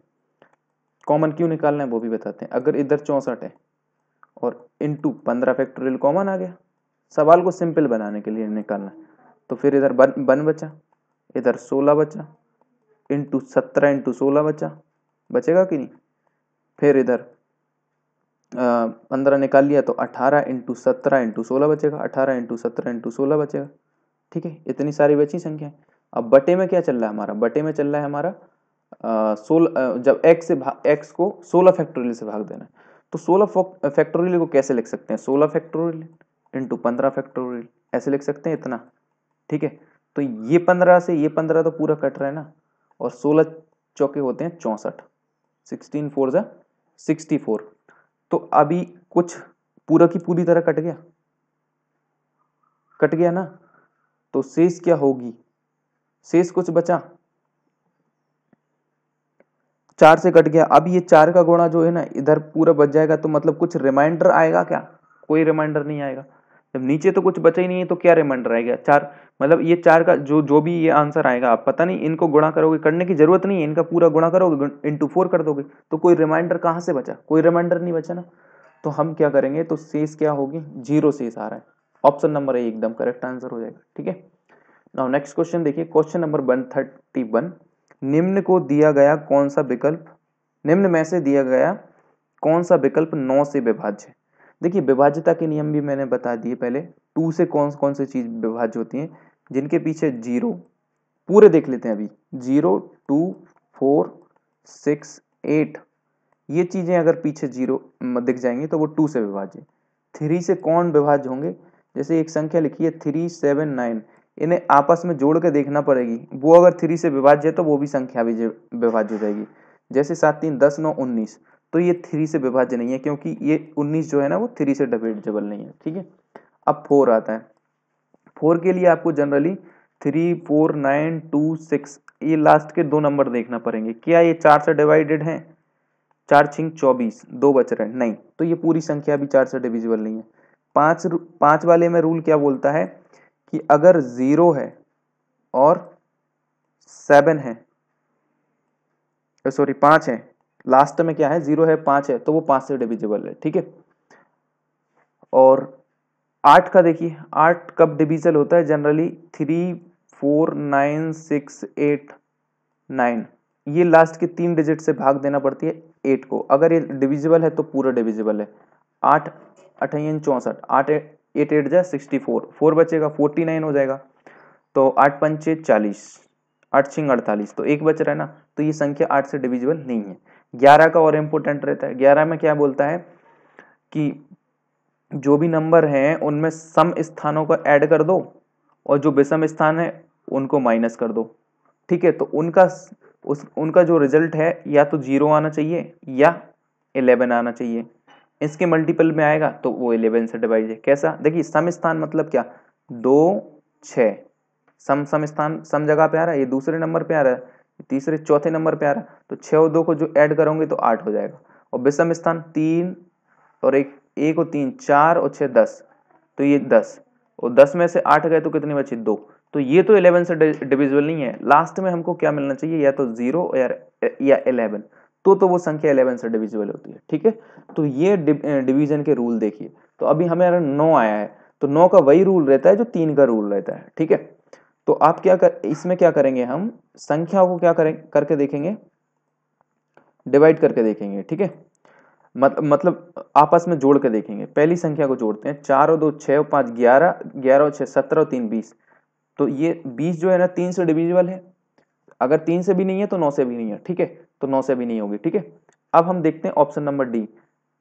कॉमन क्यों निकालना है वो भी बताते हैं। अगर इधर 64 है और इंटू 15 फैक्टोरियल कॉमन आ गया, सवाल को सिंपल बनाने के लिए निकालना है। तो फिर इधर 1 बचा, इधर 16 बचा, इंटू 17 × 16 बचा, बचेगा कि नहीं। फिर इधर 15 निकाल लिया तो 18 × 17 × 16 बचेगा, 18 × 17 × 16 बचेगा, ठीक है। इतनी सारी बची संख्याएं। अब बटे में क्या चल रहा है हमारा, बटे में चल रहा है हमारा 16, जब x को 16 फैक्टोरियल से भाग देना है तो 16 फैक्टोरियल को कैसे लिख सकते हैं, 16 फैक्टोरियल × 15 फैक्टोरियल ऐसे लिख सकते हैं इतना, ठीक है। तो ये 15 से ये 15 तो पूरा कट रहा है ना, और 16 चौके होते हैं 64, 16 × 4 = 64। तो अभी कुछ पूरा की पूरी तरह कट गया, कट गया ना। तो शेष क्या होगी, शेष कुछ बचा, 4 से कट गया। अब ये 4 का गुणा जो है ना इधर पूरा बच जाएगा, तो मतलब कुछ रिमाइंडर आएगा क्या, कोई रिमाइंडर नहीं आएगा। जब नीचे तो कुछ बचा ही नहीं है तो क्या रिमाइंडर आएगा 4, मतलब ये 4 का जो भी ये आंसर आएगा, आप पता नहीं इनको गुणा करोगे, करने की जरूरत नहीं है, इनका पूरा गुणा करोगे, × 4 कर दोगे तो कोई रिमाइंडर कहाँ से बचा, कोई रिमाइंडर नहीं बचा ना। तो हम क्या करेंगे, तो शेष क्या होगी, 0 शेष आ रहा है। ऑप्शन नंबर ए एकदम करेक्ट आंसर हो जाएगा, ठीक है। नाउ नेक्स्ट क्वेश्चन देखिए, क्वेश्चन नंबर 131। निम्न को दिया गया कौन सा विकल्प, निम्न में से दिया गया कौन सा विकल्प 9 से विभाज्य है। देखिए विभाज्यता के नियम भी मैंने बता दिए पहले, 2 से कौन सी चीज विभाज्य होती हैं, जिनके पीछे 0, पूरे देख लेते हैं अभी, 0 2 4 6, 8 ये चीज़ें अगर पीछे जीरो दिख जाएंगी तो वो 2 से विभाजित, 3 से कौन विभाज्य होंगे, जैसे एक संख्या लिखी है 3, 7, 9, इन्हें आपस में जोड़ के देखना पड़ेगी, वो अगर 3 से विभाज्य है तो वो भी संख्या भी विभाज्य हो जाएगी, जैसे 7, 3, 10, 9, 19, तो ये 3 से विभाज्य नहीं है क्योंकि ये 19 जो है ना वो 3 से डिवाइडेबल नहीं है। ठीक है, अब 4 आता है, 4 के लिए आपको जनरली 3, 4, 9, 2, 6 ये लास्ट के 2 नंबर देखना पड़ेंगे, क्या ये 4 से डिवाइडेड हैं, 4, 6, 24, 2 बच रहे हैं, नहीं, तो ये पूरी संख्या भी 4 से डिविजिबल नहीं है। 5 वाले में रूल क्या बोलता है कि अगर 0 है और 7 है, सॉरी 5 है, लास्ट में क्या है 0 है 5 है, तो वो 5 से डिविजिबल है। ठीक है, और 8 का देखिए, 8 कब डिविजल होता है, जनरली 3, 4, 9, 6, 8, 9 ये लास्ट के 3 डिजिट से भाग देना पड़ती है 8 को, अगर ये डिविजिबल है तो पूरा डिविजिबल है। 8, 8, 64, 8, 8, 8 जा 64, 4 बचेगा 49 हो जाएगा, तो 8, 5, 40, 8, 6, 48, तो 1 बच रहा है ना, तो ये संख्या 8 से डिविजिबल नहीं है। 11 का और इम्पोर्टेंट रहता है, 11 में क्या बोलता है कि जो भी नंबर हैं उनमें सम स्थानों का ऐड कर दो और जो विषम स्थान है उनको माइनस कर दो। ठीक है, तो उनका जो रिजल्ट है या तो 0 आना चाहिए या 11 आना चाहिए, इसके मल्टीपल में आएगा तो वो 11 से डिवाइड है। कैसा, देखिए सम स्थान मतलब क्या, 2, 6 सम स्थान सम जगह पे आ रहा है, ये दूसरे नंबर पे आ रहा है, तीसरे चौथे नंबर पे आ रहा है, तो 6 और 2 को जो ऐड करोगे तो 8 हो जाएगा। और विषम स्थान 3 और 1, 1 और 3, 4 और 6, 10, तो ये 10, और 10 में से 8 गए तो कितने बचे 2, तो ये तो 11 से डिविजिबल नहीं है। लास्ट में हमको क्या मिलना चाहिए, या तो 0 या 11, तो वो संख्या 11 से डिविजिबल होती है। ठीक है, तो ये डिवीजन के रूल देखिए। तो अभी हमें 9 आया है, तो 9 का वही रूल रहता है जो 3 का रूल रहता है। ठीक है, तो आप इसमें क्या करेंगे, हम संख्या को क्या करके देखेंगे, डिवाइड करके देखेंगे। ठीक है, मतलब आपस में जोड़ के देखेंगे। पहली संख्या को जोड़ते हैं, 4 और 2, 6 और 5, 11, 11 और 6, 17 और 3, 20, तो ये 20 जो है ना 3 से डिविजिबल है, अगर 3 से भी नहीं है तो 9 से भी नहीं है। ठीक है, तो 9 से भी नहीं होगी। ठीक है, अब हम देखते हैं ऑप्शन नंबर डी,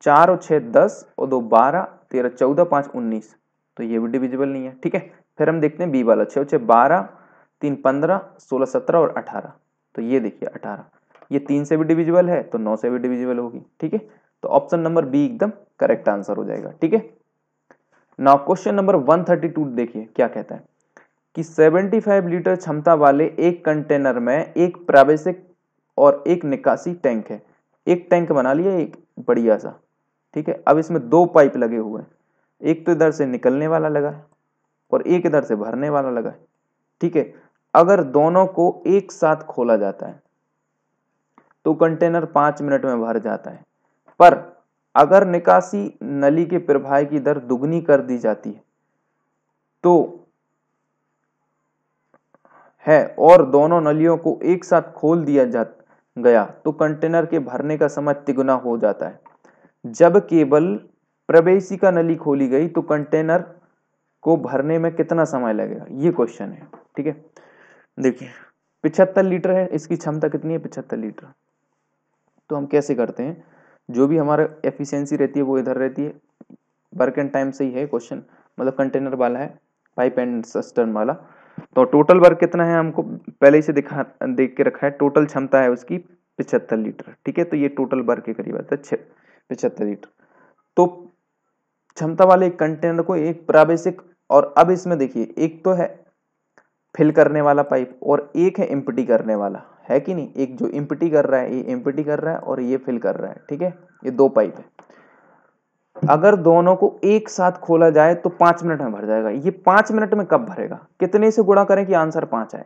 4 और 6, 10 और 2, 12, 13, 14, 5, 19, तो ये भी डिविजिबल नहीं है। ठीक है, फिर हम देखते हैं बी वाला, 6 और 6, 12, 3, 15, 16, 17 और 18, तो ये देखिए 18, ये 3 से भी डिविजिबल है तो 9 से भी डिविजिबल होगी। ठीक है, तो ऑप्शन नंबर बी एकदम करेक्ट आंसर हो जाएगा। ठीक है, नाउ क्वेश्चन नंबर 132 देखिए क्या कहता है कि 75 लीटर क्षमता वाले एक कंटेनर में एक प्रावेशिक और एक निकासी टैंक है। एक टैंक बना लिया एक बढ़िया सा। ठीक है, अब इसमें 2 पाइप लगे हुए हैं, एक तो इधर से निकलने वाला लगा है और एक इधर से भरने वाला लगा है। ठीक है, अगर दोनों को एक साथ खोला जाता है तो कंटेनर 5 मिनट में भर जाता है, पर अगर निकासी नली के प्रवाह की दर दुगनी कर दी जाती है तो है और दोनों नलियों को एक साथ खोल दिया गया तो कंटेनर के भरने का समय तिगुना हो जाता है। जब केवल प्रवेशिका नली खोली गई तो कंटेनर को भरने में कितना समय लगेगा, ये क्वेश्चन है। ठीक है, देखिए 75 लीटर है, इसकी क्षमता कितनी है 75 लीटर, तो हम कैसे करते हैं, जो भी हमारा एफिशिएंसी रहती है वो इधर रहती है, वर्क एंड टाइम से ही है क्वेश्चन, मतलब कंटेनर वाला है, पाइप एंड सिस्टर्न वाला, तो टोटल वर्क कितना है हमको पहले से देख के रखा है, टोटल क्षमता है उसकी 75 लीटर। ठीक है, तो ये टोटल वर्क के करीब आता है 75 लीटर। तो क्षमता वाले कंटेनर को एक प्रावेशिक, और अब इसमें देखिए एक तो है फिल करने वाला पाइप और एक है एम्प्टी करने वाला, है कि नहीं, एक जो एम्प्टी कर रहा है ये एम्प्टी कर रहा है और ये फिल कर रहा है। ठीक है, ये 2 पाइप है, अगर दोनों को एक साथ खोला जाए तो 5 मिनट में भर जाएगा। ये 5 मिनट में कब भरेगा, कितने से गुणा करें कि आंसर 5 आए,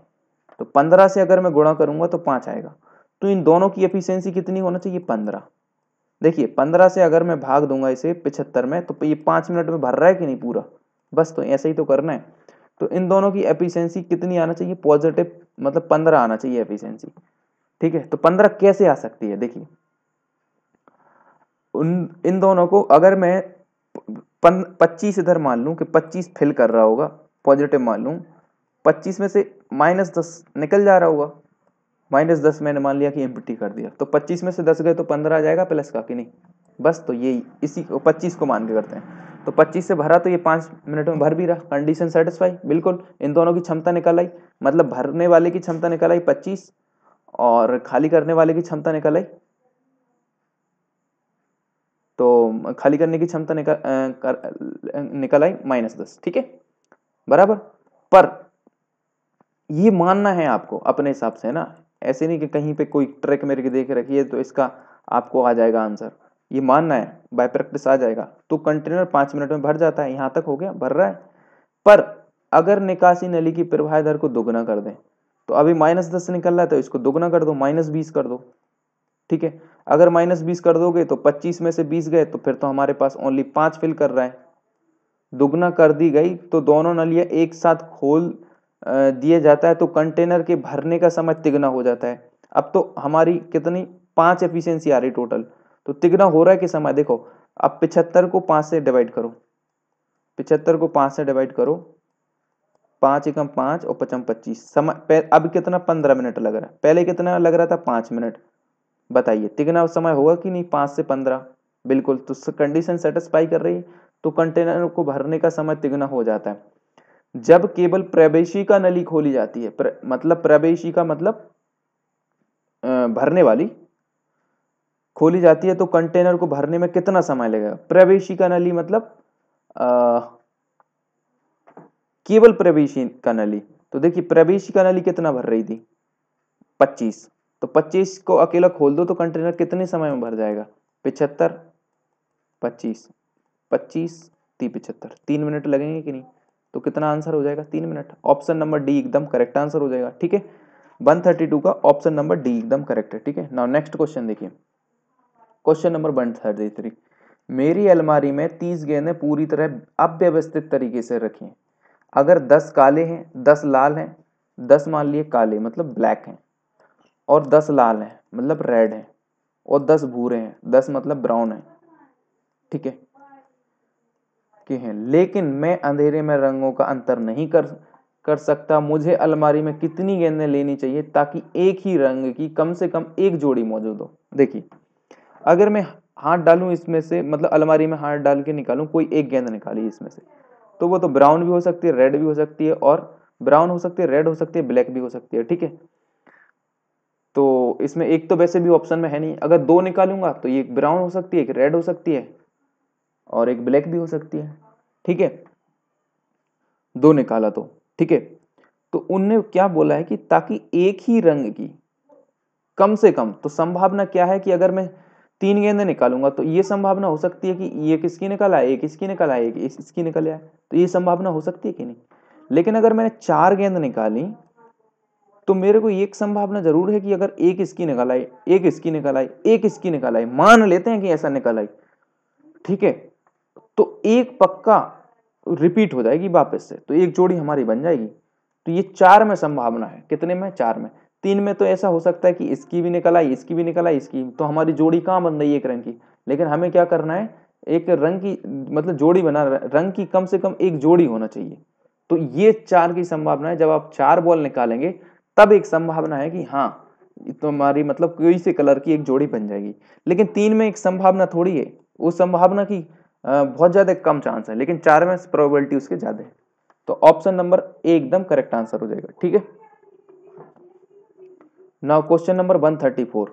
तो 15 से अगर मैं गुणा करूंगा तो 5 आएगा, तो इन दोनों की एफिशिएंसी कितनी होना चाहिए 15। देखिए 15 से अगर मैं भाग दूंगा इसे 75 में, तो ये 5 मिनट में भर रहा है कि नहीं पूरा, बस तो ऐसे ही तो करना है। तो इन दोनों की एफिशिएंसी कितनी आना चाहिए, पॉजिटिव, मतलब 15 आना चाहिए एफिशिएंसी। ठीक है, तो 15 कैसे आ सकती है, देखिए इन दोनों को अगर मैं 25 इधर मान लूं कि 25 फिल कर रहा होगा, पॉजिटिव मान लूं, 25 में से -10 निकल जा रहा होगा, -10 मैंने मान लिया कि एम्प्टी कर दिया, तो 25 में से 10 गए तो 15 आ जाएगा प्लस का कि नहीं, बस। तो ये इसी को 25 को मान के करते हैं, तो 25 से भरा तो ये 5 मिनट में भर भी रहा, कंडीशन सेटिस्फाई, बिल्कुल इन दोनों की क्षमता निकल आई, मतलब भरने वाले की क्षमता निकल आई 25 और खाली करने वाले की क्षमता निकल आई, तो खाली करने की क्षमता निकल आई -10, ठीक है बराबर। पर ये मानना है आपको अपने हिसाब से ना, ऐसे नहीं कि कहीं पे कोई ट्रैक मेरे के देख रखी है तो इसका आपको आ जाएगा आंसर, ये मानना है, बाय प्रैक्टिस आ जाएगा। तो कंटेनर 5 मिनट में भर जाता है, यहाँ तक हो गया, भर रहा है। पर अगर निकासी नली की प्रवाह दर को दोगुना कर दें, तो अभी -10 निकल रहा है तो इसको दोगुना कर दो, -20 कर दो, ठीक है। अगर -20 कर दोगे तो 25 में से 20 गए तो फिर तो हमारे पास ओनली 5 फिल कर रहा है, दोगुना कर दी गई तो दोनों नलियाँ एक साथ खोल दिए जाता है, तो कंटेनर के भरने का समय तिगुना हो जाता है। अब तो हमारी कितनी 5 एफिशिएंसी आ रही टोटल, तो तिगुना हो रहा है कि समय, देखो अब 75 को 5 से डिवाइड करो, 75 को 5 से डिवाइड करो, 5 एकम 5 और 5 25 समय, अब कितना 15 मिनट लग रहा है, पहले कितना लग रहा था 5 मिनट, बताइए तिगुना समय होगा कि नहीं, 5 से 15 बिल्कुल। तो कंडीशन सेटिस्फाई कर रही है, तो कंटेनर को भरने का समय तिगुना हो जाता है। जब केवल प्रवेशिका नली खोली जाती है, मतलब प्रवेशिका मतलब भरने वाली खोली जाती है, तो कंटेनर को भरने में कितना समय लगेगा, प्रवेशिका नली मतलब केवल प्रवेशिका नली, तो देखिए प्रवेशिका नली कितना भर रही थी 25, तो 25 को अकेला खोल दो तो कंटेनर कितने समय में भर जाएगा, 75 25 25 75, 3 मिनट लगेंगे कि नहीं, तो कितना आंसर हो जाएगा 3 मिनट। ऑप्शन नंबर डी एकदम करेक्ट आंसर हो जाएगा, ठीक है 132 का ऑप्शन नंबर डी एकदम करेक्ट है, ठीक है। नाउ नेक्स्ट क्वेश्चन देखिए, क्वेश्चन नंबर 133, मेरी अलमारी में 30 गेंदें पूरी तरह अव्यवस्थित तरीके से रखी हैं, अगर 10 काले हैं 10 लाल हैं, 10 मान लिए काले मतलब ब्लैक हैं और 10 लाल हैं मतलब रेड हैं और 10 भूरे हैं 10 मतलब ब्राउन हैं, ठीक है हैं, लेकिन मैं अंधेरे में रंगों का अंतर नहीं कर सकता, मुझे अलमारी में कितनी गेंदें लेनी चाहिए ताकि एक ही रंग की कम से कम एक जोड़ी मौजूद हो। देखिए अगर मैं हाथ डालूं इसमें से, मतलब अलमारी में हाथ डाल के निकालूं, कोई एक गेंद निकाली इसमें से, तो वो तो ब्राउन भी हो सकती है रेड भी हो सकती है, और ब्राउन हो सकती है रेड हो सकती है ब्लैक भी हो सकती है, ठीक है। तो इसमें एक तो वैसे भी ऑप्शन में है नहीं, अगर 2 निकालूंगा तो ये ब्राउन हो सकती है एक रेड हो सकती है और एक ब्लैक भी हो सकती है, ठीक है 2 निकाला तो, ठीक है। तो उनने क्या बोला है कि ताकि एक ही रंग की कम से कम, तो संभावना क्या है कि अगर मैं 3 गेंदें निकालूंगा तो ये संभावना हो सकती है कि ये किसकी निकल आए एक इसकी निकल आए एक इसकी निकल आए, तो ये संभावना हो सकती है कि नहीं। लेकिन अगर मैंने 4 गेंद निकाली तो मेरे को एक संभावना जरूर है कि अगर एक इसकी निकल आई एक इसकी निकल आई एक इसकी निकल आई, मान लेते हैं कि ऐसा निकल आई, ठीक है। तो एक पक्का रिपीट हो जाएगी वापस से, तो एक जोड़ी हमारी बन जाएगी। तो ये 4 में संभावना है, कितने में 4 में, 3 में तो ऐसा हो सकता है कि इसकी भी निकल आई इसकी भी निकल आई इसकी, तो हमारी जोड़ी कहाँ बन रही है एक रंग की। लेकिन हमें क्या करना है, एक रंग की मतलब जोड़ी बना, रंग की कम से कम एक जोड़ी होना चाहिए। तो ये 4 की संभावना है, जब आप 4 बॉल निकालेंगे तब एक संभावना है कि हाँ तुम्हारी मतलब कोई से कलर की एक जोड़ी बन जाएगी। लेकिन 3 में एक संभावना थोड़ी है, उस संभावना की बहुत ज्यादा कम चांस है, लेकिन 4 में प्रोबेबिलिटी उसके ज्यादा है। तो ऑप्शन नंबर ए एकदम करेक्ट आंसर हो जाएगा, ठीक है। नाउ क्वेश्चन नंबर 134,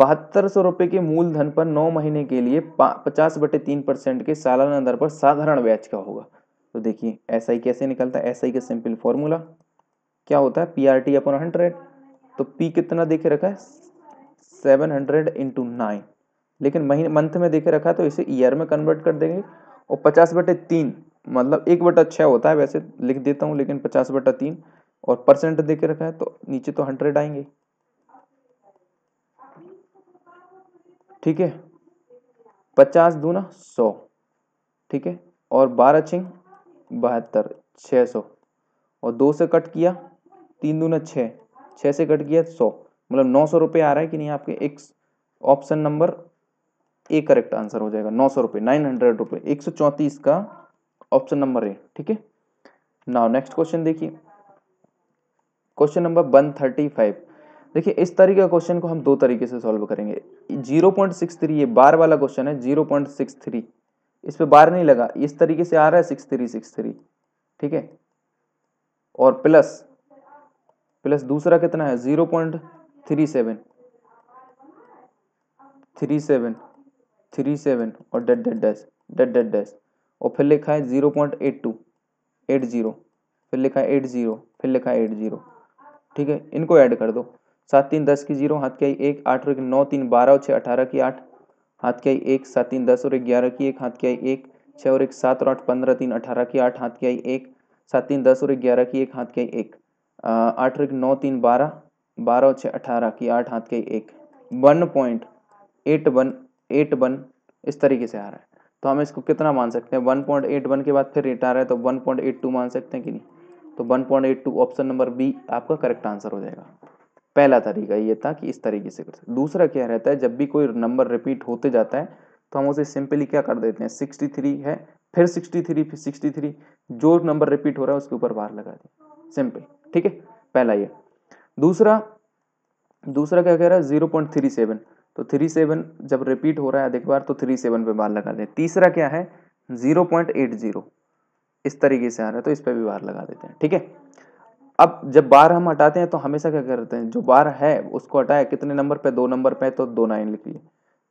7200 रुपए के मूलधन पर 9 महीने के लिए 50/3% के सालाना दर पर साधारण ब्याज क्या होगा। तो देखिए ऐसा ही कैसे निकलता है, ऐसा ही का सिंपल फॉर्मूला क्या होता है, PRT/100। तो पी कितना देखे रखा है 700 इंटू 9, लेकिन महीने मंथ में देखे रखा है तो इसे ईयर में कन्वर्ट कर देंगे। और 50/3 मतलब 1/6 होता है, वैसे लिख देता हूँ, लेकिन 50/3 और परसेंट देखे रखा है तो नीचे तो 100 आएंगे, ठीक है। 50 दूना 100, ठीक है, और 12 छिंग 72 600, और 2 से कट किया 3 दूना 6, 6 से कट किया 100, मतलब 900 रुपये आ रहा है कि नहीं आपके। एक option number A correct answer हो जाएगा, 900 रुपये 900 रुपये 134 का ऑप्शन नंबर ए, ठीक है। नाउ नेक्स्ट क्वेश्चन देखिए, क्वेश्चन नंबर 135, देखिए इस तरीके का क्वेश्चन को हम दो तरीके से सॉल्व करेंगे। 0.63 ये बार वाला क्वेश्चन है, 0.63 इस पे बार नहीं लगा, इस तरीके से आ रहा है 6363, ठीक है। और प्लस प्लस दूसरा कितना है 0.37 और डेट डैश और फिर लिखा है 0.82 80, फिर लिखा है 80, फिर लिखा है 80, ठीक है। इनको ऐड कर दो, 7 3 10 की 0, हाथ की आई 1, 8 और 9, 3 12 और 6 18 की 8, हाथ की आई 1, 7 3 10 और 11 की 1, हाथ की आई 1, 6 और 1 7 और 8 15, 3 18 की 8, हाथ की आई 1, 7 3 10 और 11 की 1, हाथ की आई 1, 8 और 9 3 12 और 6 18 की 8, हाथ की आई 1, 1.8181 इस तरीके से आ रहा है। तो हम इसको कितना मान सकते हैं, 1.81 के बाद फिर 8 आ रहा है तो 1.82 मान सकते हैं कि नहीं। तो 1.82 ऑप्शन नंबर बी आपका करेक्ट आंसर हो जाएगा। पहला तरीका ये था कि इस तरीके से कर सकते। दूसरा क्या रहता है, जब भी कोई नंबर रिपीट होते जाता है तो हम उसे सिंपली क्या कर देते हैं, 63 है फिर 63 फिर 63, जो नंबर रिपीट हो रहा है उसके ऊपर बार लगा दें, सिंपल, ठीक है। पहला ये। दूसरा क्या कह रहा है 0.37, तो 37 जब रिपीट हो रहा है अधिक बार तो 37 पे बार लगा दें। तीसरा क्या है 0.80 इस तरीके से आ रहा है तो इस पे भी बार लगा देते हैं, ठीक है। अब जब बार हम हटाते हैं तो हमेशा क्या करते हैं, जो बार है उसको हटाए, कितने नंबर पे, 2 नंबर पे, तो 2 9 लिख लिए।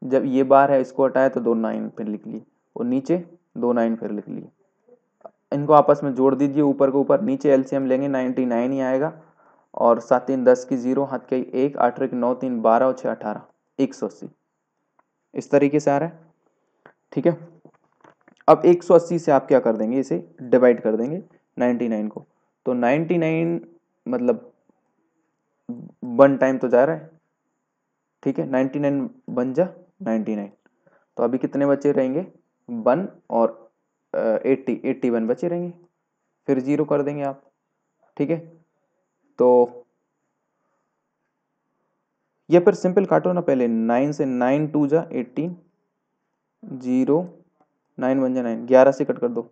जब ये बार है इसको हटाए तो 2 9 फिर लिख लिए और नीचे 2 9 फिर लिख लिए। इनको आपस में जोड़ दीजिए, ऊपर के ऊपर, नीचे LCM लेंगे 99 ही आएगा। और 7 3 10 की 0, हाथ की 1, 8 9 3 12 और 6 18, 180 इस तरीके से आ रहा है, ठीक है। अब 180 से आप क्या कर देंगे, इसे डिवाइड कर देंगे 99 को, तो 99 मतलब 1 टाइम तो जा रहा है, ठीक है। 99 बन जा 99, तो अभी कितने बचे रहेंगे 1 और 81 बचे रहेंगे, फिर 0 कर देंगे आप, ठीक है। तो ये फिर सिंपल काटो ना, पहले 9 से 9 2 जा 18, 0 9 बन जा 9, 11 से कट कर दो,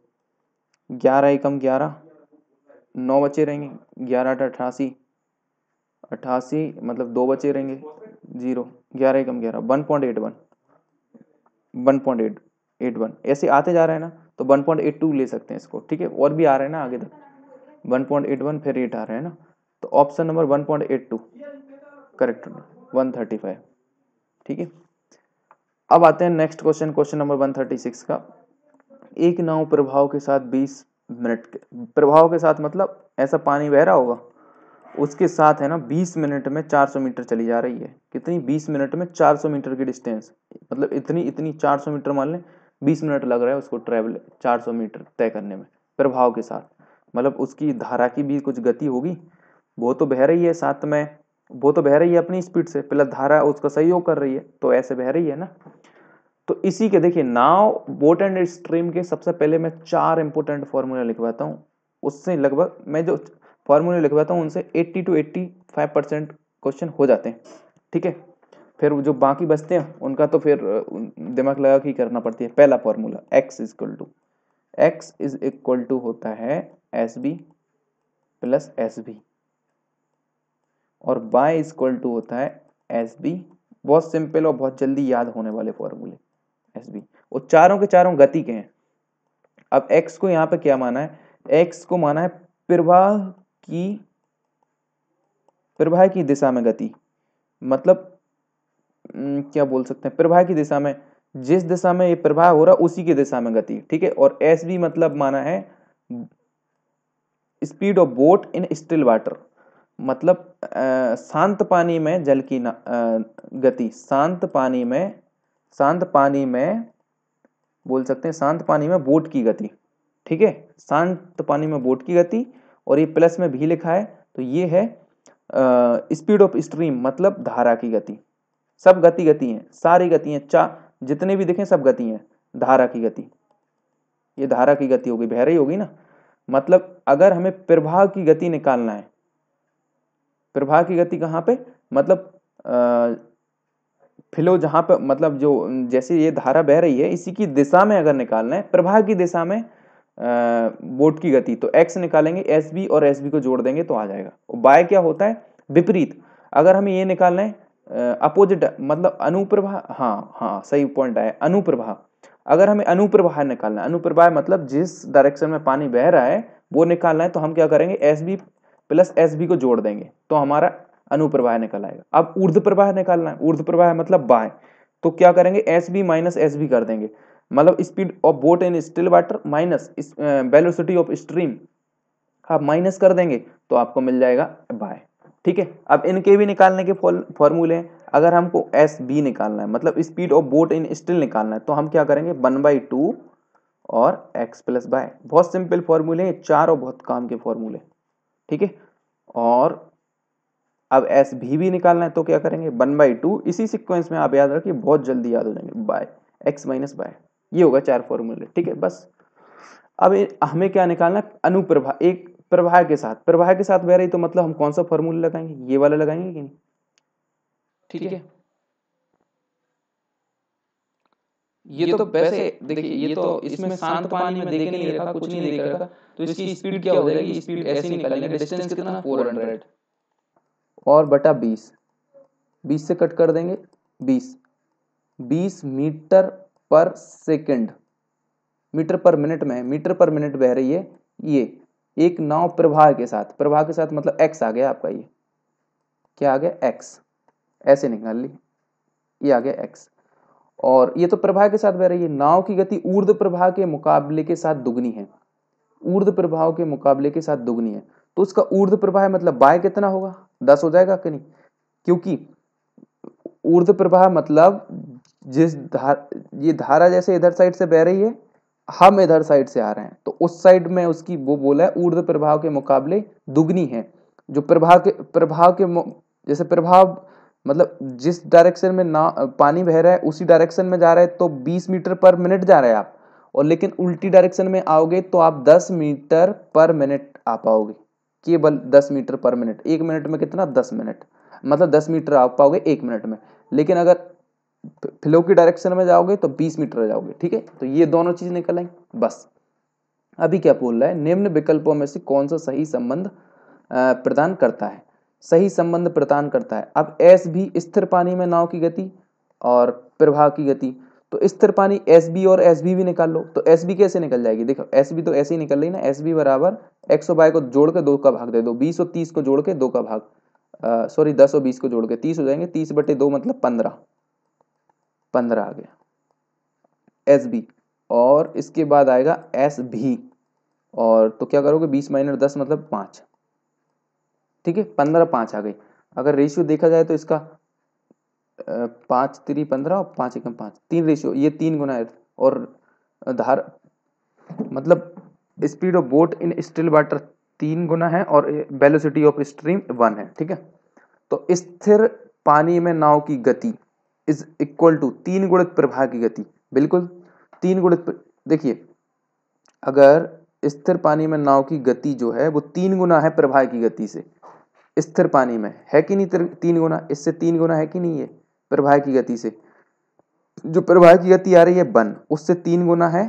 11 एकम 11, 9 बचे रहेंगे, 11 8 88 मतलब 2 बचे रहेंगे, 0 11 एकम 11, 1.81 ऐसे आते जा रहा है ना, तो 1.82 ले सकते हैं इसको, ठीक है। और भी आ रहा है ना आगे तक, 1.81 फिर 8 आ रहा है ना, तो ऑप्शन नंबर 1.82 करेक्ट, 135, ठीक है। अब आते हैं नेक्स्ट क्वेश्चन, क्वेश्चन नंबर 136 का। एक नाव प्रभाव के साथ 20 मिनट प्रभाव के साथ मतलब ऐसा पानी बह रहा होगा उसके साथ, है ना, 20 मिनट में 400 मीटर चली जा रही है। कितनी, 20 मिनट में 400 मीटर की डिस्टेंस, मतलब इतनी 400 मीटर मान लें, 20 मिनट लग रहा है उसको ट्रेवल 400 मीटर तय करने में प्रभाव के साथ, मतलब उसकी धारा की भी कुछ गति होगी, वो तो बह रही है साथ में, वो तो बह रही है अपनी स्पीड से, पहले धारा उसका सहयोग कर रही है तो ऐसे बह रही है ना। तो इसी के देखिए नाव, बोट एंड स्ट्रीम के सबसे पहले मैं 4 इंपोर्टेंट फॉर्मूला लिखवाता हूँ, उससे लगभग मैं जो फॉर्मूले लिखवाता हूँ उनसे 80 से 85% क्वेश्चन हो जाते हैं, ठीक है। फिर जो बाकी बचते हैं उनका तो फिर दिमाग लगा के करना पड़ती है। पहला formula x is equal to होता है SB प्लस SB और y इज इक्वल टू होता है SB, बहुत सिंपल और बहुत जल्दी याद होने वाले फॉर्मूले SB, और चारों के चारों गति के हैं। अब x को यहाँ पे क्या माना है, x को माना है प्रवाह की दिशा में गति, मतलब क्या बोल सकते हैं, प्रवाह की दिशा में, जिस दिशा में ये प्रवाह हो रहा उसी की दिशा में गति, ठीक है। और SB मतलब माना है speed of boat in still water, मतलब शांत पानी में जल की गति, शांत पानी में बोल सकते हैं, शांत पानी में बोट की गति, ठीक है, शांत पानी में बोट की गति। और ये प्लस में भी लिखा है तो ये है स्पीड ऑफ स्ट्रीम, मतलब धारा की गति। सब गति हैं, सारी गतियां, जितने भी देखें सब गति हैं, धारा की गति, ये धारा की गति होगी, बह रही होगी ना। मतलब अगर हमें प्रवाह की गति निकालना है, प्रवाह की गति कहाँ पे, मतलब फ्लो जहां पे, मतलब जो जैसे ये धारा बह रही है इसी की दिशा में अगर निकालना है प्रवाह की दिशा में बोट की गति, तो x निकालेंगे, SB और SB को जोड़ देंगे तो आ जाएगा। और y क्या होता है, विपरीत, अगर हमें ये निकालना है अपोजिट मतलब अनुप्रभा, हाँ सही पॉइंट आया अनुप्रभा। अगर हमें अनुप्रवाह निकालना है, अनुप्रवाह मतलब जिस डायरेक्शन में पानी बह रहा है वो निकालना है, तो हम क्या करेंगे S B plus S B को जोड़ देंगे तो हमारा अनुप्रवाह निकल आएगा। अब ऊर्ध्व प्रवाह निकालना है, ऊर्ध्व प्रवाह मतलब बाएं, तो क्या करेंगे S B minus S B कर देंगे, मतलब speed of boat in still water minus velocity of stream, आप माइनस कर देंगे तो आपको मिल जाएगा बाय। ठीक है, अब इनके भी निकालने के फॉर्मूले हैं। अगर हमको एस बी निकालना है मतलब speed of boat in still निकालना है तो हम क्या करेंगे 1/2 और एक्स प्लस बाय। बहुत सिंपल फॉर्मूले हैं चार और बहुत काम के फॉर्मूले, ठीक है। और अब एस भी निकालना है तो क्या करेंगे 1/2, इसी सिक्वेंस में आप याद रखिए, बहुत जल्दी याद हो जाएंगे, बाय एक्स माइनस बाय, ये होगा चार फॉर्मूले, ठीक है बस। अब हमें क्या निकालना है अनुप्रभा, एक प्रवाह के साथ, प्रवाह के साथ बह रही तो मतलब हम कौन सा फॉर्मूला लगाएंगे, ये वाला लगाएंगे कि नहीं, ठीक है। ये तो वैसे देखिए, ये तो इसमें शांत पानी में देखे नहीं रखा, कुछ नहीं देखेगा, तो इसकी स्पीड क्या हो जाएगी, स्पीड ऐसे निकालेंगे, डिस्टेंस कितना 400 और बटा 20, 20 से कट कर देंगे 20 metre per second, metre per minute में, मीटर पर मिनट बह रही है ये एक नाव प्रवाह के साथ, प्रवाह के साथ मतलब एक्स आ गया आपका, ये क्या आ गया एक्स, ऐसे निकाल ली, ये आ गया एक्स। और ये तो प्रवाह के साथ बह रही है, नाव की गति ऊर्ध्व प्रवाह के मुकाबले के साथ दुगनी है, ऊर्ध्व प्रवाह के मुकाबले के साथ दुगनी है, तो उसका ऊर्ध्व प्रवाह मतलब बाय कितना होगा 10 हो जाएगा कि नहीं, क्योंकि ऊर्ध्व प्रवाह मतलब जिस ये धारा जैसे इधर साइड से बह रही है, हम इधर साइड से आ रहे हैं, तो उस साइड में उसकी वो बोला है ऊर्ध्व प्रभाव के मुकाबले दुगनी है, जो प्रभाव के जैसे प्रभाव मतलब जिस डायरेक्शन में ना पानी बह रहा है उसी डायरेक्शन में जा रहा है तो 20 मीटर पर मिनट जा रहे हैं आप, और लेकिन उल्टी डायरेक्शन में आओगे तो आप 10 मीटर पर मिनट आ पाओगे, केवल 10 मीटर पर मिनट, एक मिनट में कितना 10 मिनट, मतलब 10 मीटर आ पाओगे एक मिनट में, लेकिन अगर फ्लो की डायरेक्शन में जाओगे तो 20 मीटर जाओगे, ठीक है। तो ये दोनों चीज निकल आई बस। अभी क्या बोल रहा है, निम्न विकल्पों में से कौन सा सही संबंध प्रदान करता है, सही संबंध प्रदान करता है। अब एस भी स्थिर पानी में नाव की गति और प्रवाह की गति, तो स्थिर पानी एस बी और एस बी भी निकाल लो, तो एस बी कैसे निकल जाएगी, देखो एस बी तो ऐसे ही निकल रही ना, एस बी बराबर 100 बाय को जोड़ के 2 का भाग दे दो, 20 और 30 को जोड़ के 2 का भाग, सॉरी 10 और 20 को जोड़ के 30 हो जाएंगे, 30/2 मतलब 15 आ गया एस बी। और इसके बाद आएगा एस भी, और तो क्या करोगे 20 - 10 मतलब 5, ठीक है 15, 5 आ गई। अगर रेशियो देखा जाए तो इसका 5×3 15 और 5×1 5, 3 रेशियो, ये 3 गुना है। और धार मतलब speed of boat in still water 3 गुना है और वेलोसिटी ऑफ स्ट्रीम 1 है, ठीक है। तो स्थिर पानी में नाव की गति इज इक्वल टू 3 गुणित प्रवाह की गति, बिल्कुल 3 गुणित, देखिए अगर स्थिर पानी में नाव की गति जो है वो 3 गुना है प्रवाह की गति से, स्थिर पानी में है कि नहीं 3 गुना, इससे 3 गुना है कि नहीं, है प्रवाह की गति से, जो प्रवाह की गति आ रही है 1 उससे 3 गुना है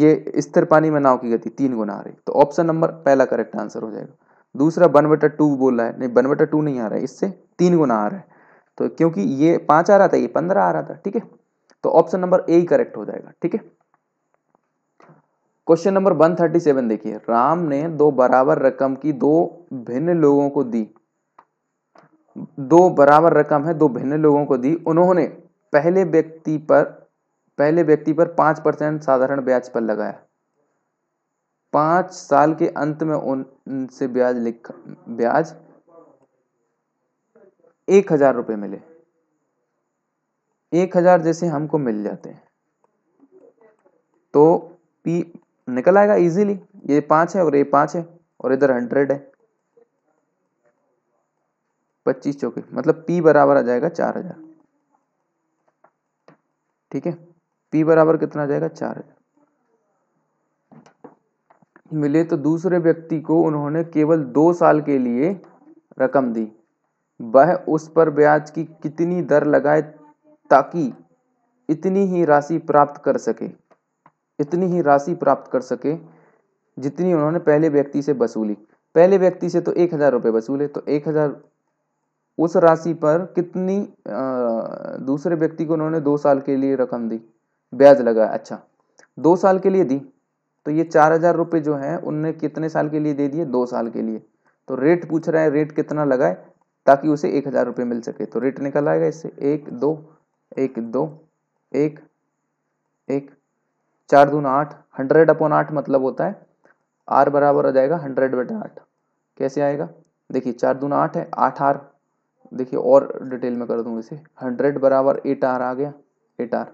ये स्थिर पानी में नाव की गति, 3 गुना आ रही, तो ऑप्शन नंबर पहला करेक्ट आंसर हो जाएगा। दूसरा 1/2 बोल रहा है, नहीं 1/2 नहीं आ रहा है, इससे 3 गुना आ रहा है, तो क्योंकि ये 5 आ रहा था ये 15 आ रहा था, ठीक है, तो ऑप्शन नंबर ए ही करेक्ट हो जाएगा, ठीक है। क्वेश्चन नंबर 137 देखिए, राम ने 2 बराबर रकम की 2 भिन्न लोगों को दी, 2 बराबर रकम है 2 भिन्न लोगों को दी, उन्होंने पहले व्यक्ति पर 5% साधारण ब्याज पर लगाया, 5 साल के अंत में उनसे ब्याज 1000 रुपये मिले, 1000 जैसे हमको मिल जाते हैं, तो पी निकल आएगा इजीली, ये 5 है और ये 5 है और इधर 100 है, 25 चौके मतलब पी बराबर आ जाएगा 4000, ठीक है, पी बराबर कितना आ जाएगा 4000 मिले। तो दूसरे व्यक्ति को उन्होंने केवल 2 साल के लिए रकम दी, वह उस पर ब्याज की कितनी दर लगाए ताकि इतनी ही राशि प्राप्त कर सके, इतनी ही राशि प्राप्त कर सके जितनी उन्होंने पहले व्यक्ति से वसूली। पहले व्यक्ति से तो 1000 रुपये वसूले, तो 1000 उस राशि पर कितनी दूसरे व्यक्ति को उन्होंने 2 साल के लिए रकम दी, ब्याज लगाया। अच्छा, 2 साल के लिए दी तो ये 4000 रुपये जो है उनने कितने साल के लिए दे दिए? 2 साल के लिए। तो रेट पूछ रहा है, रेट कितना लगाए ताकि उसे 1000 रुपये मिल सके। तो रेट निकल आएगा इससे 1, 2, 1, 2, 1, 1, 4 दूना 8, 100/8 मतलब होता है आर बराबर आ जाएगा 100/8। कैसे आएगा देखिए, 4 दूना 8 है, 8 आर। देखिए और डिटेल में कर दूँ इसे, 100 बराबर 8 आर आ गया, 8 आर।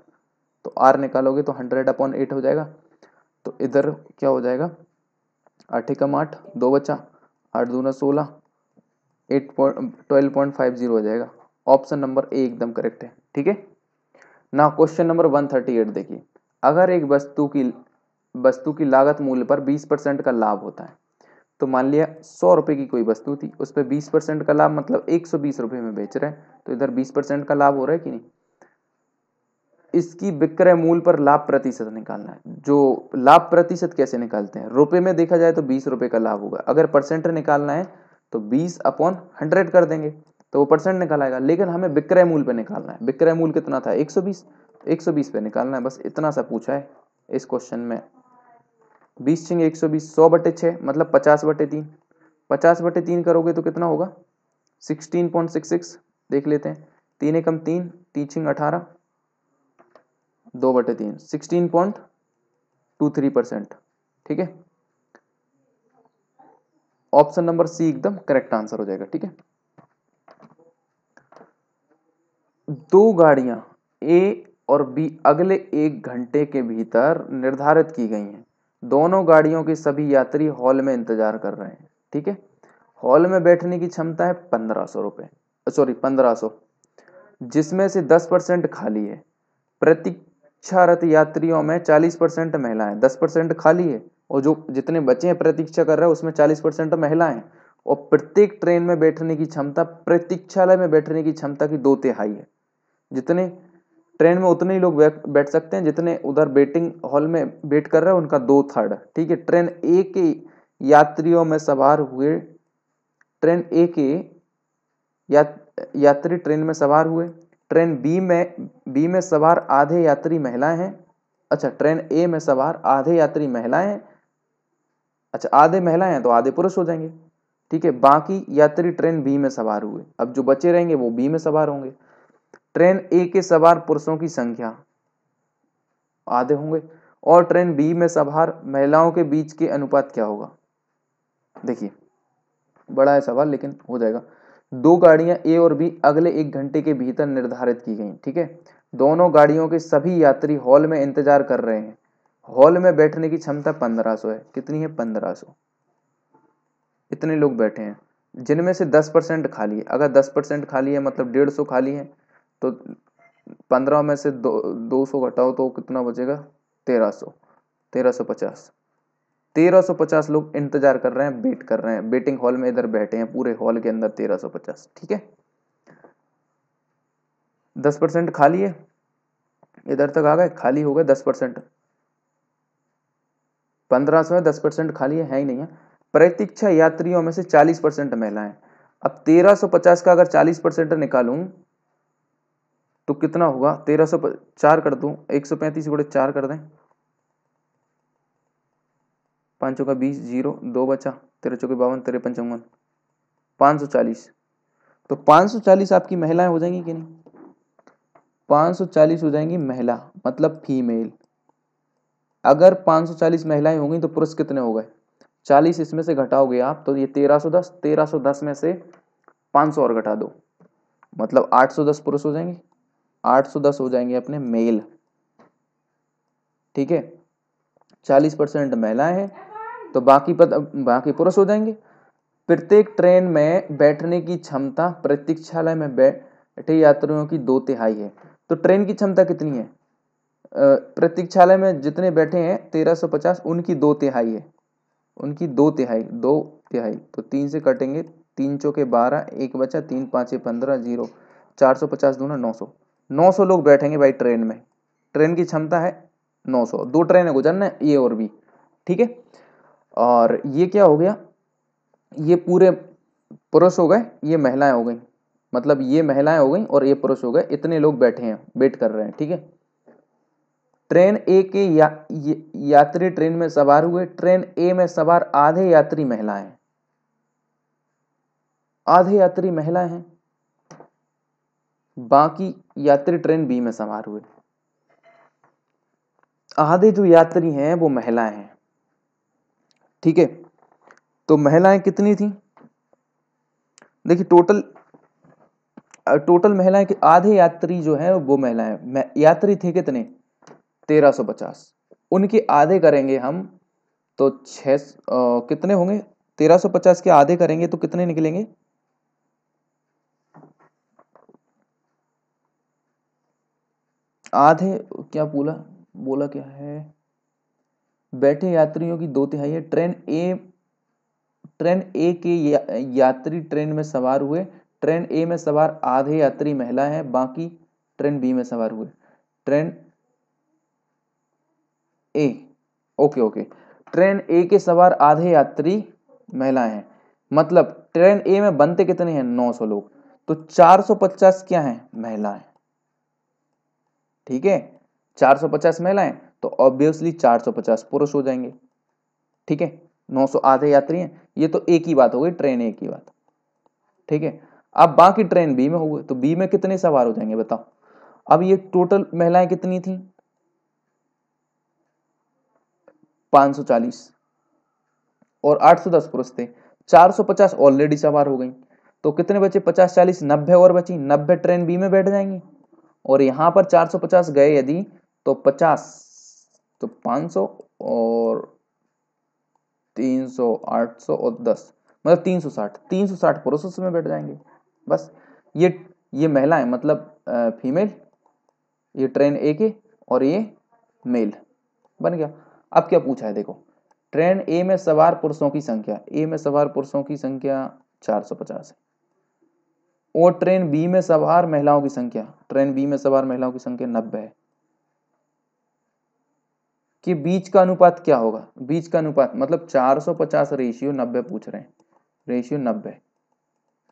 तो आर निकालोगे तो 100/8 हो जाएगा। तो इधर क्या हो जाएगा, 8 कम 8, 2 बचा, 8 दूना 16, 12.50 हो जाएगा। ऑप्शन नंबर ए एकदम करेक्ट है। ठीक है ना। क्वेश्चन नंबर 138 देखिए, अगर एक वस्तु की लागत मूल्य पर 20% का लाभ होता है, तो मान लिया 100 रुपये की कोई वस्तु थी, उस पर 20% का लाभ मतलब 120 रुपये में बेच रहे हैं। तो इधर 20% का लाभ हो रहा है कि नहीं, इसकी विक्रय मूल्य पर लाभ प्रतिशत निकालना है। जो लाभ प्रतिशत कैसे निकालते हैं, रुपए में देखा जाए तो 20 रुपये का लाभ होगा, अगर परसेंट निकालना है तो 20/100 कर देंगे तो वो परसेंट निकल आएगा। लेकिन हमें विक्रय मूल्य पे निकालना है। विक्रय मूल्य कितना था? 120, 120 पे निकालना है। बस इतना सा पूछा है इस क्वेश्चन में। 20 छिंगे 120, 100/6 मतलब 50/3। 50/3 करोगे तो कितना होगा, 16.66। देख लेते हैं, 3 एकम 3, 3 छिंग 18, 2/3, 16.23%। ठीक है, ऑप्शन नंबर सी एकदम करेक्ट आंसर हो जाएगा। ठीक है, 2 गाड़ियां ए और बी अगले 1 घंटे के भीतर निर्धारित की गई हैं। दोनों गाड़ियों के सभी यात्री हॉल में इंतजार कर रहे हैं। ठीक है, हॉल में बैठने की क्षमता है 1500, जिसमें से 10% खाली है। प्रतीक्षारत यात्रियों में 40% महिलाएं, 10% खाली है और जो जितने बच्चे हैं प्रतीक्षा कर रहे हैं उसमें 40% महिलाएं हैं। और प्रत्येक ट्रेन में बैठने की क्षमता, प्रतीक्षालय में बैठने की क्षमता की 2/3 है। जितने ट्रेन में उतने ही लोग बैठ सकते हैं, जितने उधर वेटिंग हॉल में वेट कर रहे हैं उनका 2/3। ठीक है, ट्रेन ए के यात्री ट्रेन में सवार हुए। ट्रेन बी में सवार आधे यात्री महिलाएं हैं। अच्छा, ट्रेन ए में सवार आधे यात्री महिलाएं हैं। अच्छा, आधे महिलाएं हैं तो आधे पुरुष हो जाएंगे। ठीक है, बाकी यात्री ट्रेन बी में सवार हुए। अब जो बचे रहेंगे वो बी में सवार होंगे। ट्रेन ए के सवार पुरुषों की संख्या आधे होंगे और ट्रेन बी में सवार महिलाओं के बीच के अनुपात क्या होगा। देखिए बड़ा है सवाल लेकिन हो जाएगा। 2 गाड़ियां ए और बी अगले 1 घंटे के भीतर निर्धारित की गई। ठीक है, दोनों गाड़ियों के सभी यात्री हॉल में इंतजार कर रहे हैं। हॉल में बैठने की क्षमता 1500 है। कितनी है? 1500। इतने लोग बैठे हैं जिनमें से 10% खाली है। अगर 10% खाली है मतलब 150 खाली है, तो 15 में से 200 घटाओ तो कितना बचेगा, 1350। 1350 लोग इंतजार कर रहे हैं, वेट कर रहे हैं, वेटिंग हॉल में इधर बैठे हैं पूरे हॉल के अंदर 1350। ठीक है, 10% खाली है, इधर तक आ गए, खाली हो गए 10%। 1500 है, 10% खाली है ही नहीं है। प्रतीक्षा यात्रियों में से 40% महिलाएं। अब 1350 का अगर 40% निकालूं तो कितना होगा, 1304 कर दूं, 135 × 4 कर दें, 5 का 20, 0, 2 बचा, 13 चौके 52, 53 55, 540। तो 540 आपकी महिलाएं हो जाएंगी कि नहीं, 540 हो जाएंगी महिला मतलब फीमेल। अगर 540 महिलाएं होंगी तो पुरुष कितने हो गए, 40 इसमें से घटाओगे आप तो ये 1310, 1310 में से 500 और घटा दो मतलब 810 पुरुष हो जाएंगे, 810 हो जाएंगे अपने मेल। ठीक है, 40% महिलाएं हैं तो बाकी पुरुष हो जाएंगे। प्रत्येक ट्रेन में बैठने की क्षमता प्रतीक्षालय में बैठे यात्रियों की 2/3 है। तो ट्रेन की क्षमता कितनी है, प्रतीक्षालय में जितने बैठे हैं 1350, उनकी 2/3 है, उनकी 2/3। तो 3 से कटेंगे, 3 चौके 12, 1 बचा, 3 5 15, 0, 450 दूना 900। 900 लोग बैठेंगे भाई ट्रेन में। ट्रेन की क्षमता है 900, 2 ट्रेनें गुजरना है ए और बी। ठीक है, और ये क्या हो गया, ये पूरे पुरुष हो गए, ये महिलाएं हो गई। मतलब ये महिलाएं हो गई और ये पुरुष हो गए, इतने लोग बैठे हैं, वेट कर रहे हैं। ठीक है, ट्रेन ए के यात्री ट्रेन में सवार हुए। ट्रेन ए में सवार आधे यात्री महिलाएं हैं, आधे यात्री महिलाएं हैं, बाकी यात्री ट्रेन बी में सवार हुए। आधे जो यात्री हैं वो महिलाएं हैं। ठीक है, तो महिलाएं कितनी थी? देखिए टोटल महिलाएं के आधे यात्री जो हैं वो महिलाएं, यात्री थे कितने? 1350। उनके आधे करेंगे हम तो कितने होंगे? 1350 के आधे करेंगे तो कितने निकलेंगे? बैठे यात्रियों की 2/3 है। ट्रेन ए के यात्री ट्रेन में सवार हुए। ट्रेन ए में सवार आधे यात्री महिला हैं, बाकी ट्रेन बी में सवार हुए। ट्रेन ए ट्रेन ए के सवार आधे यात्री महिलाएं हैं, मतलब ट्रेन ए में बनते कितने हैं? 900 लोग। तो 450 क्या हैं? महिलाएं। ठीक है, 450 महिलाएं, तो ऑब्वियसली 450 पुरुष हो जाएंगे। ठीक है, 900 आधे यात्री हैं। ये तो एक ही बात हो गई, ट्रेन एक ही बात। ठीक है, अब बाकी ट्रेन बी में हो गए, तो बी में कितने सवार हो जाएंगे बताओ। अब ये टोटल महिलाएं कितनी थी? 540 और 810 पुरुष थे। 450 ऑलरेडी सवार हो गई, तो कितने बचे? 50, 40, 90 और बची। 90 ट्रेन बी में बैठ जाएंगी, और यहां पर 450 गए यदि तो 50 तो 500 और 300 800 और 10 मतलब 360 पुरुष उसमें बैठ जाएंगे। बस ये महिलाएं मतलब फीमेल, ये ट्रेन ए के, और ये मेल बन गया। अब क्या पूछा है देखो, ट्रेन ए में सवार पुरुषों की संख्या 450 है, और ट्रेन बी में सवार महिलाओं की संख्या 90 है। कि बीच का अनुपात क्या होगा? बीच का अनुपात मतलब 450 रेशियो 90 पूछ रहे हैं। रेशियो 90,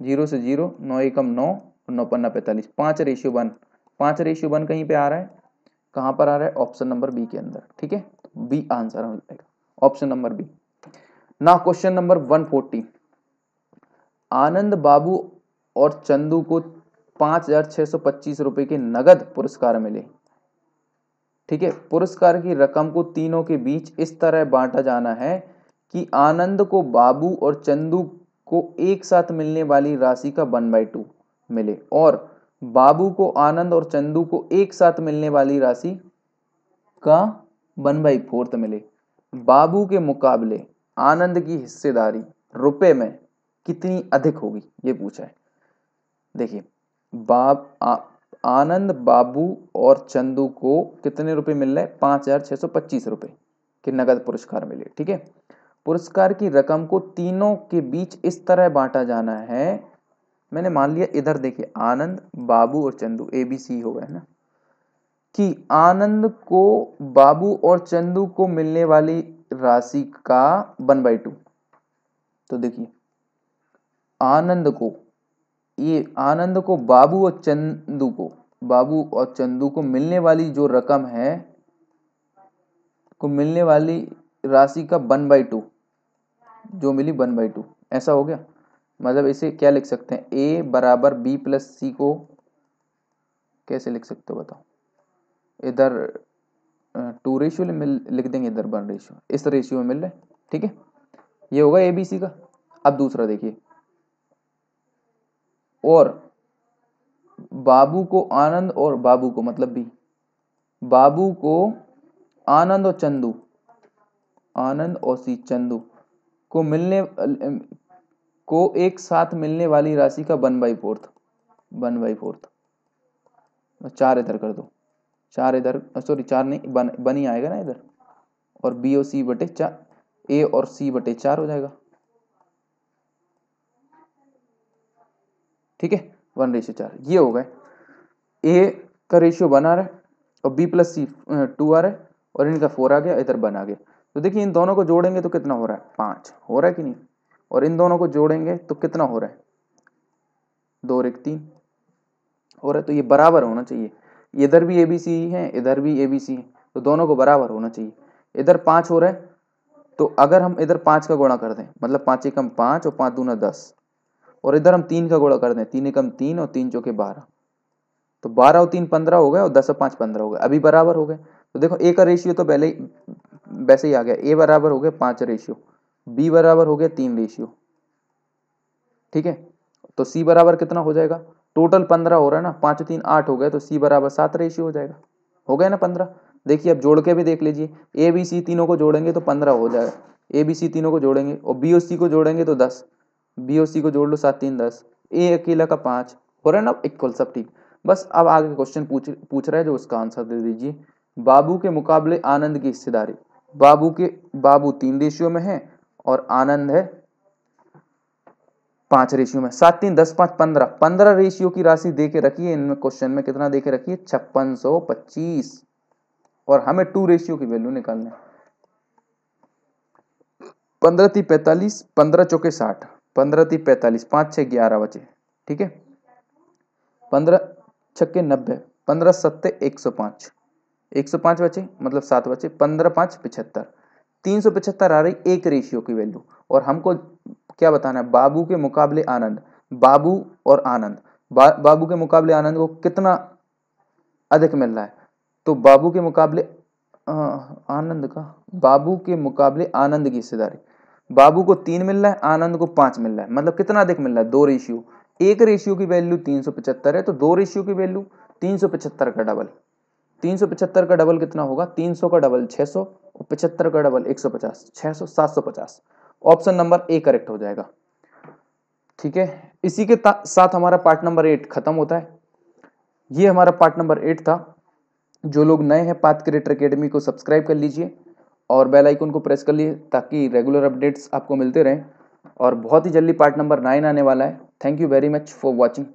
0 से 0, 9 एकम 9 और 9 पन्ना 45, 5:1। 5:1 कहीं पे आ रहा है, कहां पर आ रहा है? ऑप्शन नंबर बी के अंदर। ठीक है, बी आंसर हो जाएगा, option number B. Now question number 140। Anand Babu और चंदू को 5625 रुपए के नगद पुरस्कार मिले। ठीक है, पुरस्कार की रकम को तीनों के बीच इस तरह बांटा जाना है कि आनंद को बाबू और चंदू को एक साथ मिलने वाली राशि का 1/2 मिले, और बाबू को आनंद और चंदू को एक साथ मिलने वाली राशि का 1/4 मिले। बाबू के मुकाबले आनंद की हिस्सेदारी रुपए में कितनी अधिक होगी, ये पूछा है। देखिए, आनंद बाबू और चंदू को कितने रुपए मिल रहे? 5625 रुपए के नगद पुरस्कार मिले। ठीक है, पुरस्कार की रकम को तीनों के बीच इस तरह बांटा जाना है। मैंने मान लिया इधर, देखिए आनंद बाबू और चंदू, ABC हो गए ना, कि आनंद को बाबू और चंदू को मिलने वाली राशि का 1/2। तो देखिए, आनंद को बाबू और चंदू को मिलने वाली जो रकम है, को मिलने वाली राशि का 1/2 जो मिली, 1/2 ऐसा हो गया। मतलब इसे क्या लिख सकते हैं? A = B + C को कैसे लिख सकते हो बताओ। इधर 2 रेशियो लिख देंगे, इधर 1 रेशियो, इस रेशियो में मिल रहा है। ठीक है, ये होगा ABC का। अब दूसरा देखिए, और बाबू को आनंद और बाबू को मतलब B, बाबू को आनंद और चंदू, चंदू को मिलने को एक साथ मिलने वाली राशि का 1/4, 1/4 4 इधर कर दो, 4 इधर, सॉरी 4 नहीं, 1 ही आएगा ना इधर, और B और C बटे 4, A और C बटे 4 हो जाएगा। ठीक है, 1:4 ये हो गए। A का रेशियो 1 आ रहा है और B + C 2 आ रहा है, और इनका 4 आ गया, इधर 1 आ गया। तो देखिए, इन दोनों को जोड़ेंगे तो कितना हो रहा है? 5 हो रहा है कि नहीं? और इन दोनों को जोड़ेंगे तो कितना हो रहा है? दो और एक तीन हो रहा है, तो ये बराबर होना चाहिए। इधर भी ए बी सी है, इधर भी ए बी सी है, तो दोनों को बराबर होना चाहिए। इधर पाँच हो रहा है, तो अगर हम इधर पाँच का गुणा कर दें, मतलब पाँच एकम पाँच और पाँच दूना दस, और इधर हम तीन का गुणा कर दें, तीन एकम तीन और तीन चौके बारह, तो बारह और तीन पंद्रह हो गए और दस और पाँच पंद्रह हो गए, अभी बराबर हो गए। तो देखो ए का रेशियो तो पहले वैसे ही आ गया, ए बराबर हो गया पाँच रेशियो, बी बराबर हो गया तीन रेशियो, ठीक है। तो सी बराबर कितना हो जाएगा, टोटल पंद्रह हो रहा है ना, पाँच तीन आठ हो गया, तो सी बराबर सात रेशियो हो जाएगा, हो गया ना पंद्रह। देखिए अब जोड़ के भी देख लीजिए, ए बी सी तीनों को जोड़ेंगे तो पंद्रह हो जाएगा, ए बी सी तीनों को जोड़ेंगे, और बी ओ सी को जोड़ेंगे तो दस, बी ओ सी को जोड़ लो सात तीन दस, ए अकेला का पाँच हो रहा है ना, इक्वल सब ठीक। बस अब आगे क्वेश्चन पूछ रहा है, जो उसका आंसर दे दीजिए। बाबू के मुकाबले आनंद की हिस्सेदारी, बाबू तीन रेशियो में है और आनंद है पाँच रेशियो में, सात तीन दस पाँच पंद्रह, पंद्रह रेशियो की राशि दे के रखिए। इनमें क्वेश्चन में कितना दे के रखिए, 5625, और हमें 2 रेशियो की वैल्यू निकालना है। 15 × 45, 15 × 4 60, 15 × 45 5 × 6 11 बचे, ठीक है, 15 × 6 90, 15 × 7 105, 105 बचे मतलब 7 बचे, 15 × 5 75, 375 आ रही 1 रेशियो की वैल्यू। और हमको क्या बताना है, बाबू के मुकाबले आनंद, बाबू और आनंद, बाबू के मुकाबले आनंद को कितना अधिक मिल रहा है, तो बाबू के मुकाबले आनंद का, बाबू के मुकाबले आनंद की हिस्सेदारी, बाबू को 3 मिल रहा है, आनंद को 5 मिल रहा है, मतलब कितना अधिक मिल रहा है, 2 रेशियो। 1 रेशियो की वैल्यू 375 है, तो 2 रेशियो की वैल्यू 375 का डबल, 375 का डबल कितना होगा, 300 का डबल 600, 75 का double 150, 600 750, option number A correct हो जाएगा, ठीक है। इसी के साथ हमारा पार्ट नंबर 8 खत्म होता है। ये हमारा पार्ट नंबर 8 था। जो लोग नए हैं पाथ क्रिएटर एकेडमी को सब्सक्राइब कर लीजिए और बेल आइकन को प्रेस कर लीजिए, ताकि रेगुलर अपडेट्स आपको मिलते रहें। और बहुत ही जल्दी पार्ट नंबर 9 आने वाला है। Thank you very much for watching.